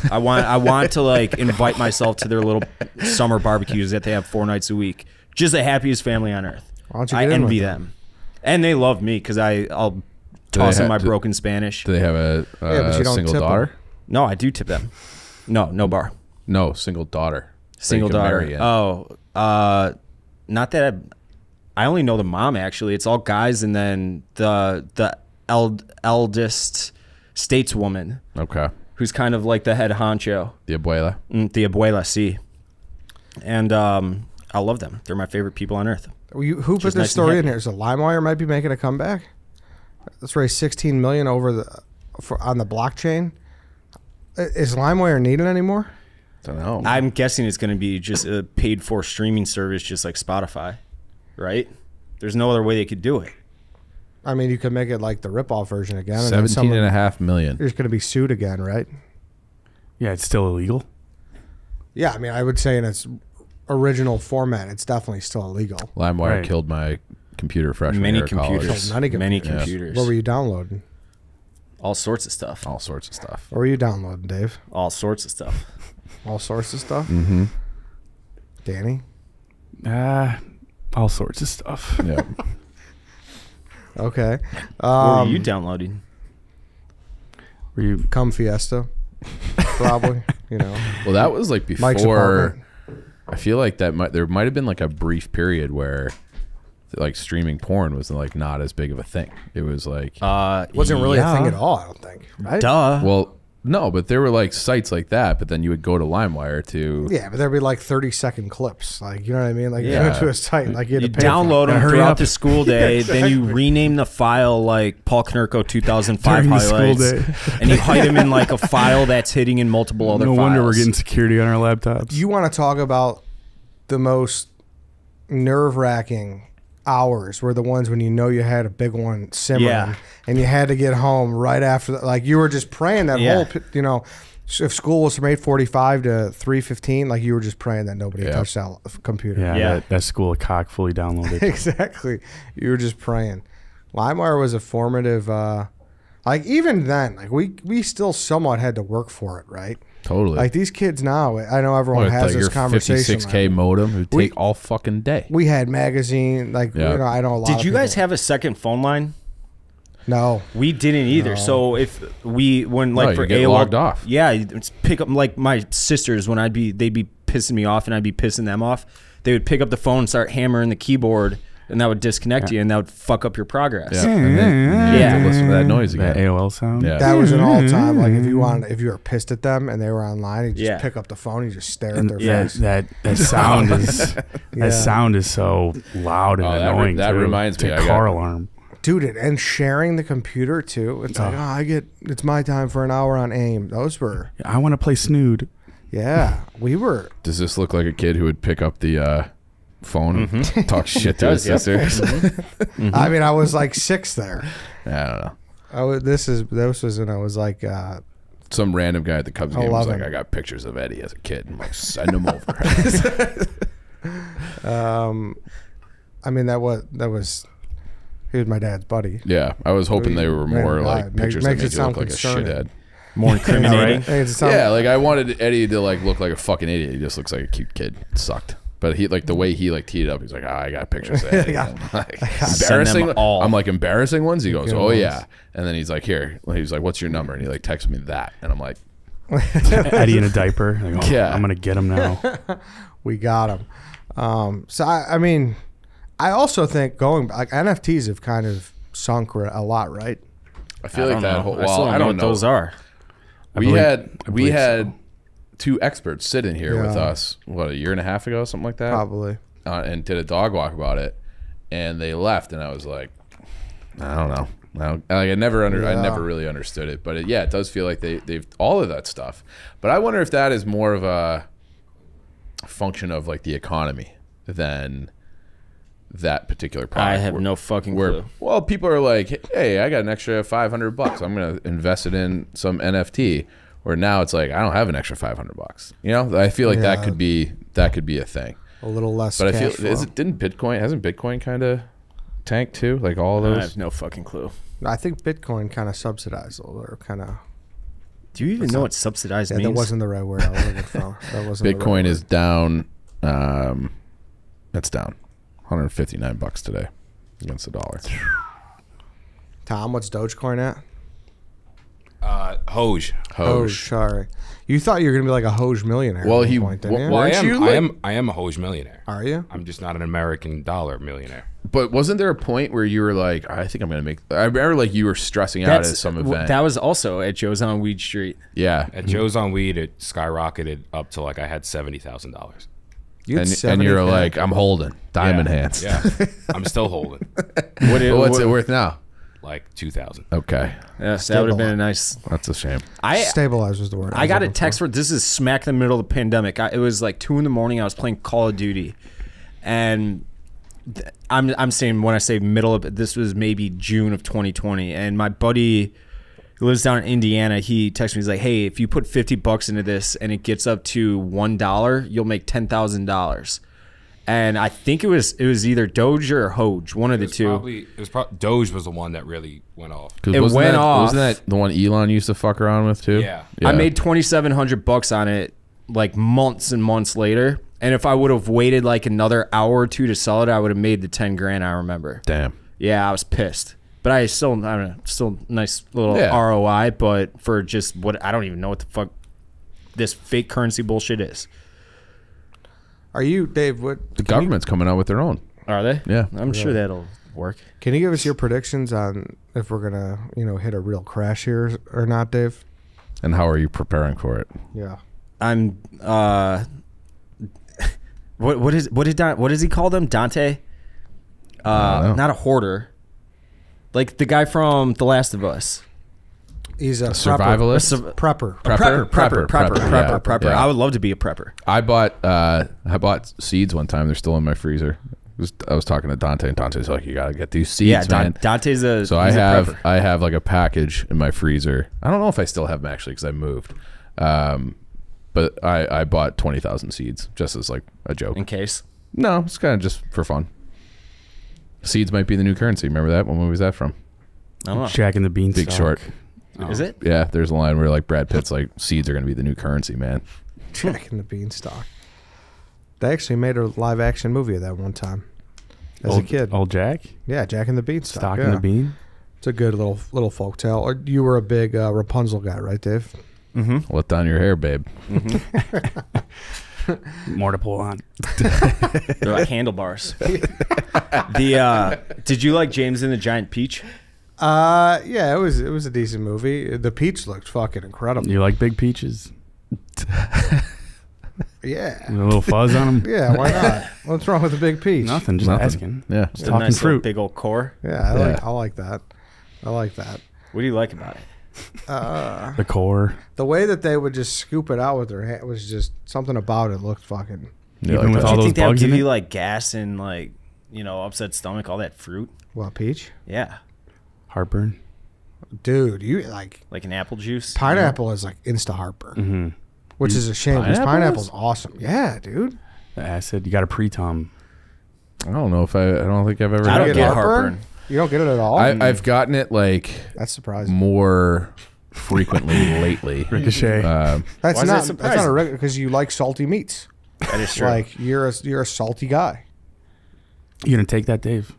I want to like invite myself to their little summer barbecues that they have 4 nights a week. just the happiest family on earth. I envy them. And they love me because I'll toss in my broken Spanish. Do they have a single daughter? No, I do tip them. No, no bar. No, single daughter. Single daughter. Oh, not that I only know the mom, actually. It's all guys, and then the eldest stateswoman. Okay. Who's kind of like the head honcho. The abuela. The abuela, si. And I love them. They're my favorite people on earth. Who put this story in here? So LimeWire might be making a comeback. Let's raise $16 million over on the blockchain. Is LimeWire needed anymore? I don't know. I'm guessing it's going to be just a paid-for streaming service, just like Spotify, right? There's no other way they could do it. I mean, you could make it like the ripoff version again. 17.5 million. There's going to be sued again, right? Yeah, it's still illegal. Yeah, I mean, I would say in its original format, it's definitely still illegal. LimeWire killed my computer freshman year of college. Many computers. What were you downloading? All sorts of stuff. All sorts of stuff. What were you downloading, Dave? All sorts of stuff. All sorts of stuff? Mm-hmm. Danny? All sorts of stuff. Yeah. Okay. What were you downloading? Were you Cum Fiesta? Probably. You know. Well, that was like before. I feel like that there might have been like a brief period where like streaming porn was like not as big of a thing. It was like it wasn't really a thing at all, I don't think. Right? Duh. Well, no, but there were like sites like that, but then you would go to LimeWire to but there'd be like 30-second clips, like, you know what I mean? Like you went to a site, like you had to pay download them throughout the school day, then you rename the file like Paul Knurko 2005 highlights, and you hide them in like a file that's hitting in multiple other files. No wonder we're getting security on our laptops. You want to talk about the most nerve-wracking hours were the ones when you know you had a big one simmering and you had to get home right after that. Like you were just praying that whole, you know, if school was from 8:45 to 3:15, like you were just praying that nobody touched that computer. That school of cock fully downloaded. Exactly. You were just praying. LimeWire was a formative, like even then, like we still somewhat had to work for it, right? Totally. Like these kids now, I know everyone has this conversation. 56K modem would take all fucking day. We had magazine, like you know, I know a lot. Did you guys have a second phone line? No, we didn't either. No. So if we like for AOL, logged off. Yeah, pick up like my sisters when they'd be pissing me off and I'd be pissing them off. They would pick up the phone and start hammering the keyboard. And that would disconnect you, and that would fuck up your progress. Yeah, you have to listen to that noise again. That AOL sound. Yeah. That was an all-time. Like if you were pissed at them and they were online, you just pick up the phone and you just stare at their face. That sound is that sound is so loud and annoying. That reminds me of a car alarm, dude. And sharing the computer too. It's like it's my time for an hour on AIM. Those were. I want to play Snood. Yeah, we were. Does this look like a kid who would pick up the? Phone talk shit to his sisters. I mean, I was like 6 there. I don't know. This was when I was like some random guy at the Cubs game was like, I got pictures of Eddie as a kid. I'm like, send them over. I mean that was he was my dad's buddy. Yeah, I was hoping they were more like pictures that made you look like a shithead. More incriminating. Yeah, like I wanted Eddie to like look like a fucking idiot. He just looks like a cute kid. It sucked. But he like the way he like teed it up. He's like, oh, I got pictures. Of that. Embarrassing. I'm like embarrassing ones. He goes, oh yeah. And then he's like, here. He's like, what's your number? And he like texts me that. And I'm like, Eddie in a diaper. Like, oh, yeah, I'm gonna get him now. We got him. So I mean, I also think going like NFTs have kind of sunk a lot, right? I feel like that whole. Well, I don't know what those are. We had two experts sit in here with us, what, a year and a half ago, something like that? Probably. And did a dog walk about it, and they left, and I was like, I don't know. I never really understood it, but it does feel like they've all of that stuff. But I wonder if that is more of a function of like the economy than that particular product. I have no fucking clue. Well, people are like, hey, I got an extra $500. I'm gonna invest it in some NFT. Where now it's like I don't have an extra $500. You know, I feel like that could be a thing. A little less, but I feel hasn't Bitcoin kind of tanked too? Like all of those. I have no fucking clue. I think Bitcoin kind of subsidized or kind of. Do you even know what subsidized means? That wasn't the right word I was looking for. Bitcoin is down. That's down. $159 today against the dollar. Tom, what's Dogecoin at? Hoge. Hoge, sorry. You thought you were gonna be like a Hoge millionaire. Well, I am a Hoge millionaire. Are you? I'm just not an American dollar millionaire. But wasn't there a point where you were like, I think I'm gonna make? I remember like you were stressing out at some event. That was also at Joe's on Weed Street. Yeah, at Joe's on Weed, it skyrocketed up to like I had $70,000. And you're like, I'm holding diamond hands. Yeah, I'm still holding. What's it worth now? Like 2,000. Okay. Yeah, that would have been a nice. That's a shame. Stabilize was the word. I got a text for this is smack in the middle of the pandemic. It was like 2 in the morning. I was playing Call of Duty, and I'm saying when I say middle of this was maybe June of 2020, and my buddy who lives down in Indiana, he texted me. He's like, "Hey, if you put $50 into this and it gets up to $1, you'll make $10,000." And I think it was either Doge or Hoge, one of the two. Probably, Doge was the one that really went off. It went off. Wasn't that the one Elon used to fuck around with too? Yeah. I made $2,700 on it like months and months later. And if I would have waited like another hour or two to sell it, I would have made the 10 grand. I remember. Damn. Yeah, I was pissed, but I don't know, still nice little ROI. But for just what I don't even know what the fuck this fake currency bullshit is. Are you, Dave? What the government's coming out with their own? Are they? Yeah, I'm sure that'll work. Can you give us your predictions on if we're gonna, hit a real crash here or not, Dave? And how are you preparing for it? Yeah, I'm. What does he call them? Dante? Not a hoarder. Like the guy from The Last of Us. He's a survivalist. A prepper. Yeah. I would love to be a prepper. I bought seeds one time. They're still in my freezer. I was talking to Dante, and Dante's like, "You gotta get these seeds, man." Dante's a so I have like a package in my freezer. I don't know if I still have them actually because I moved, but I bought 20,000 seeds just as like a joke. In case? No, it's kind of just for fun. Seeds might be the new currency. Remember that? What movie was that from? I don't know. Jack and the Beanstalk. Big Short. Oh. Is it? Yeah, there's a line where like Brad Pitt's like, seeds are gonna be the new currency, man. Jack and the Beanstalk. They actually made a live action movie of that one time. As a kid. Old Jack? Yeah, Jack and the Beanstalk. Stock and the bean. It's a good little folk tale. Or you were a big Rapunzel guy, right, Dave? Mm-hmm. Let down your hair, babe. Mm-hmm. More to pull on. They're like handlebars. Did you like James and the Giant Peach? Yeah, it was a decent movie. The peach looked fucking incredible. You like big peaches? Yeah. And a little fuzz on them? Yeah, why not? What's wrong with a big peach? Nothing, just asking. Yeah. Just talking nice fruit. Big old core. Yeah, I like that. I like that. What do you like about it? The core. The way that they would just scoop it out with their hand was just something about it looked fucking. Even like with all those bugs in it? Do you think that would give you like gas and like, upset stomach, all that fruit? Well, peach? Yeah. Heartburn, dude. You like an apple juice? Pineapple is like insta heartburn, which is a shame. Pineapple's awesome. Yeah, dude. The acid. You got a pre-tom. I don't know if I don't think I've ever. I don't get heartburn. You don't get it at all. I've gotten it like that's surprising more frequently lately. Ricochet. That's not a regular because you like salty meats. That is true. Like you're a salty guy. You gonna take that, Dave?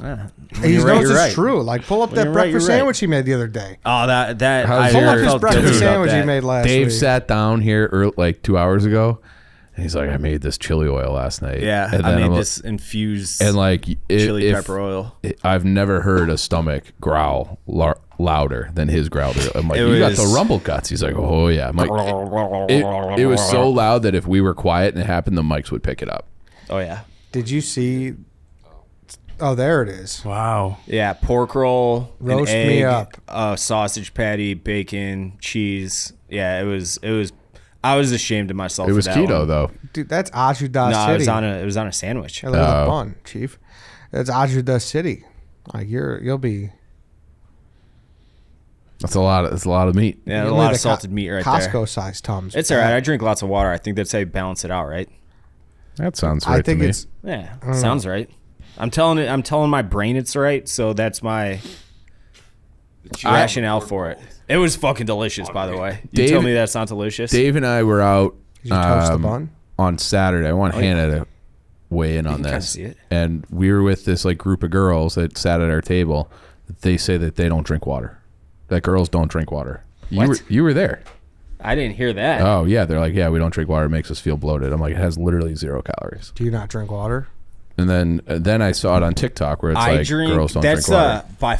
Yeah. It's true. Like pull up that breakfast sandwich he made the other day. Oh, that pull up his breakfast sandwich he made last week. Dave sat down here like 2 hours ago, and he's like, "I made this chili oil last night." Yeah, and I made this infused and like chili pepper oil. I've never heard a stomach growl louder than his growl. I'm like, "You got the rumble guts." He's like, "Oh yeah." I'm like, it was so loud that if we were quiet and it happened, the mics would pick it up. Oh yeah. Did you see? Oh, there it is. Wow. Yeah, pork roll, roast egg, me up, sausage patty, bacon, cheese. Yeah, it was. I was ashamed of myself. It was that keto one. Though, dude. That's Ajuda City. No, it was on a sandwich. Look at the bun, Chief. That's Ajuda City. Like you'll be. That's a lot of meat. Yeah, a lot of salted meat right there. Costco sized tums. It's all right. I drink lots of water. I think that's how you balance it out, right? That sounds right. I think it's sounds right. I'm telling my brain it's right, so that's my rationale for it. It was fucking delicious, by the way. You tell me that's not delicious. Dave and I were out on Saturday. I want Hannah to weigh in on this. See it. And we were with this like group of girls that sat at our table. They say that they don't drink water. That girls don't drink water. What? You were there. I didn't hear that. Oh yeah, they're like, yeah, we don't drink water. It makes us feel bloated. I'm like, it has literally 0 calories. Do you not drink water? And then I saw it on TikTok where it's girls don't drink water. That's by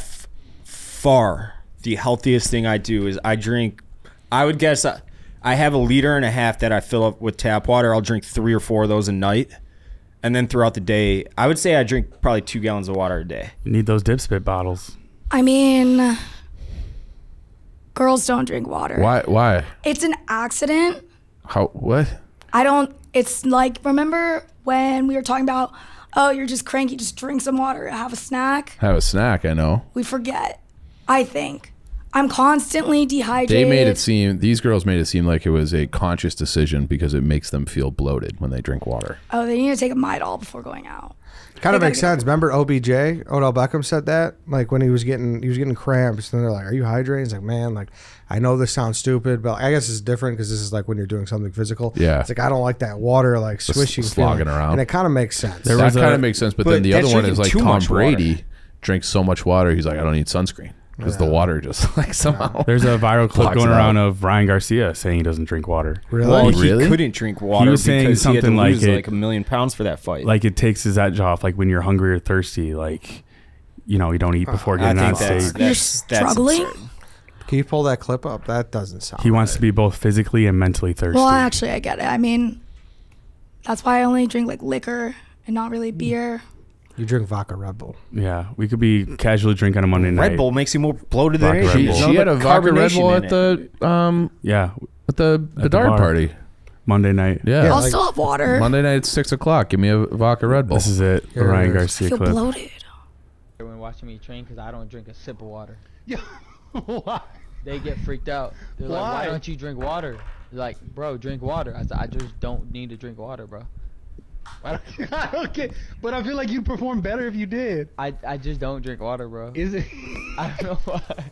far the healthiest thing I do is I drink. I would guess I have 1.5 liters that I fill up with tap water. I'll drink 3 or 4 of those a night. And then throughout the day, I would say I drink probably 2 gallons of water a day. You need those dip spit bottles. I mean, girls don't drink water. Why? It's an accident. How? What? I don't. It's like, remember when we were talking about, oh, you're just cranky, just drink some water, have a snack. Have a snack, I know. We forget, I think. I'm constantly dehydrated. These girls made it seem like it was a conscious decision because it makes them feel bloated when they drink water. Oh, they need to take a Midol before going out. Kind of makes sense. Remember OBJ, Odell Beckham said that? Like when he was getting cramps and they're like, are you hydrating? He's like, man, like I know this sounds stupid, but I guess it's different because this is like when you're doing something physical. Yeah. It's like, I don't like that water, like swishing, slogging around. And it kind of makes sense. That kind of makes sense. But then the other one is like Tom Brady drinks so much water. He's like, I don't need sunscreen. Because the water just like somehow. There's a viral clip going around of Ryan Garcia saying he doesn't drink water. Really? Well, he couldn't drink water. He was saying something like 1 million pounds for that fight. Like it takes his edge off. Like when you're hungry or thirsty, like, you know, you don't eat before getting on stage. That's struggling. Absurd. Can you pull that clip up? That doesn't sound. He wants to be both physically and mentally thirsty. Well, actually, I get it. I mean, that's why I only drink like liquor and not really beer. You drink vodka Red Bull. Yeah, we could be casually drinking on a Monday night. Red Bull makes you more bloated than anything. She had a vodka Red Bull at the dart party Monday night. Yeah, I'll still have water. Monday night at 6 o'clock. Give me a vodka Red Bull. This is it. Here Ryan Garcia clip. I feel bloated. Everyone watching me train because I don't drink a sip of water. Yeah, why? They get freaked out. They're like, why don't you drink water? They're like, bro, drink water. I said, I just don't need to drink water, bro. I don't care, but I feel like you'd perform better if you did. I just don't drink water, bro. Is it? I don't know why.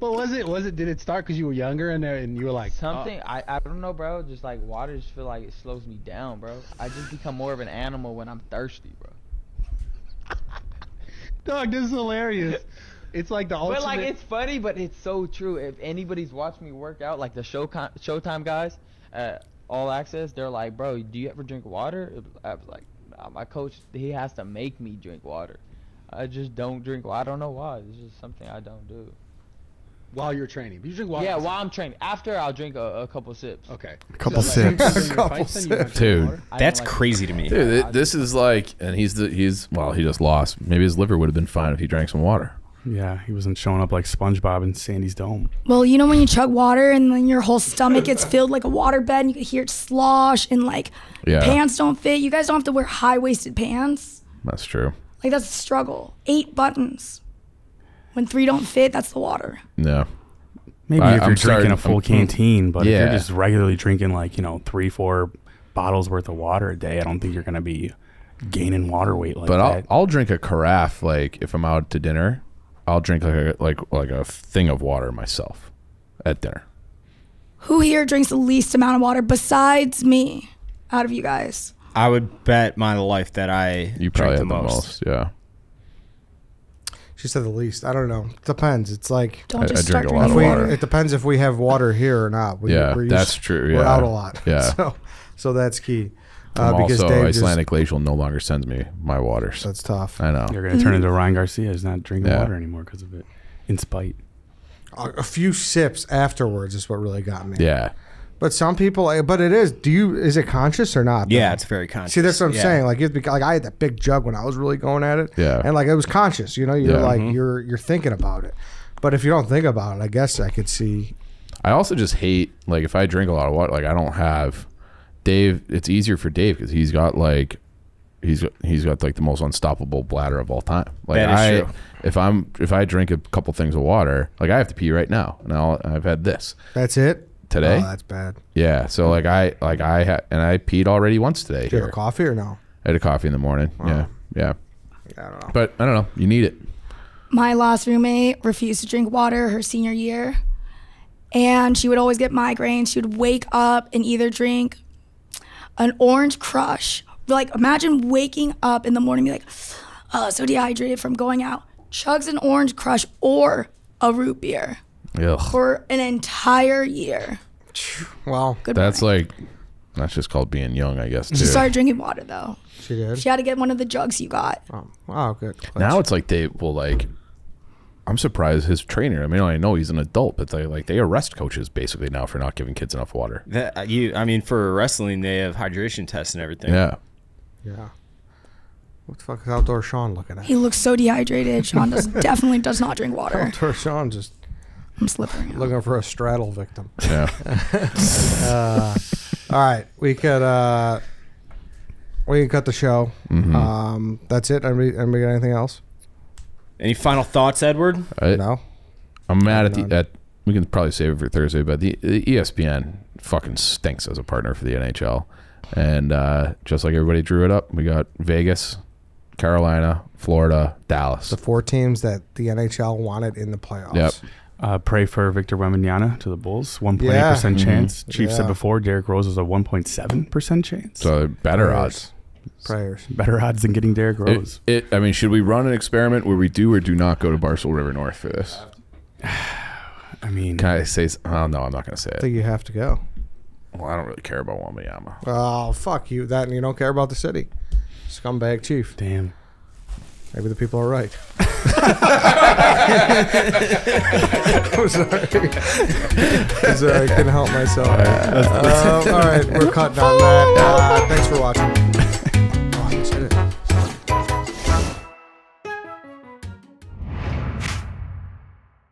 But was it? Did it start because you were younger and you were like something? Oh. I don't know, bro. Just like water, just feel like it slows me down, bro. I just become more of an animal when I'm thirsty, bro. Dog, this is hilarious. It's like the ultimate. But like it's funny, but it's so true. If anybody's watched me work out, like the Showtime guys. All Access, they're like, bro, do you ever drink water? I was like, nah, my coach, he has to make me drink water. I just don't drink water. I don't know why. This is something I don't do. While you're training? You drink water? Yeah, while I'm training. After, I'll drink a couple sips. Okay. A couple sips. Like, Dude, that's like crazy to me. Dude, this is like, and well, he just lost. Maybe his liver would have been fine if he drank some water. Yeah, he wasn't showing up like SpongeBob in Sandy's dome. Well, you know when you chug water and then your whole stomach gets filled like a water bed and you can hear it slosh and like pants don't fit. You guys don't have to wear high-waisted pants. That's true. Like that's a struggle. 8 buttons. When 3 don't fit, that's the water. No. Maybe if you're drinking a full canteen, but if you're just regularly drinking like, you know, 3-4 bottles worth of water a day, I don't think you're going to be gaining water weight like that. But I'll drink a carafe like if I'm out to dinner. I'll drink like a thing of water myself at dinner. Who here drinks the least amount of water besides me out of you guys? I would bet my life that you probably drink the most. Yeah. She said the least. I don't know. It depends. It's like I drink a lot of water. It depends if we have water here or not. That's true. Yeah. We're out a lot. Yeah. So that's key. Because also, Icelandic Glacial no longer sends me my water. So that's tough. I know. You're going to turn into Ryan Garcia. He's not drinking water anymore because of it, in spite. A few sips afterwards is what really got me. Yeah. But some people, but it is. Is it conscious or not? Yeah, it's very conscious. See, that's what I'm saying. Like, I had that big jug when I was really going at it. Yeah. And like, it was conscious. You know, you're thinking about it. But if you don't think about it, I guess I could see. I also just hate, like, if I drink a lot of water, like, I don't have. Dave, it's easier for Dave because he's got like the most unstoppable bladder of all time. Like that is true. If I drink a couple things of water, like I have to pee right now, and I've had this. That's it today. Oh, that's bad. Yeah. So I peed already once today. Did you have a coffee or no? I had a coffee in the morning. Wow. Yeah. I don't know. But I don't know. You need it. My last roommate refused to drink water her senior year, and she would always get migraines. She would wake up and either drink an Orange Crush, Like, imagine waking up in the morning and be like, oh, so dehydrated from going out. Chugs an orange crush or a root beer. Ugh. For an entire year. Wow. Good that's morning. Like, that's just called being young, I guess, too. She started drinking water, though. She did? She had to get one of the jugs you got. Oh, wow, good. Now it's like they will, like, I'm surprised his trainer, I mean, I know he's an adult, but they, like, they arrest coaches basically now for not giving kids enough water. That, you, I mean, for wrestling, they have hydration tests and everything. Yeah. Yeah. What the fuck is Outdoor Sean looking at? He looks so dehydrated. Sean definitely does not drink water. Outdoor Sean just... I'm slipping. Looking for a straddle victim. Yeah. All right. We could cut the show. Mm-hmm. That's it. Anybody got anything else? Any final thoughts, Edward? No. I'm mad at the... we can probably save it for Thursday, but the ESPN fucking stinks as a partner for the NHL. And just like everybody drew it up, we got Vegas, Carolina, Florida, Dallas. The four teams that the NHL wanted in the playoffs. Yep. Pray for Victor Wembanyama to the Bulls. 1.8% chance. Chief said before, Derek Rose is a 1.7% chance. So better odds. Prayers. Better odds than getting Derek Rose. I mean, should we run an experiment where we do or do not go to Barstool River North for this? I mean. Can I say? Oh, no, I'm not going to say it. I think you have to go. Well, I don't really care about Wembanyama. Oh, fuck you. That and you don't care about the city. Scumbag Chief. Damn. Maybe the people are right. I'm sorry. I'm sorry. I couldn't help myself. All right. We're cutting on that. Thanks for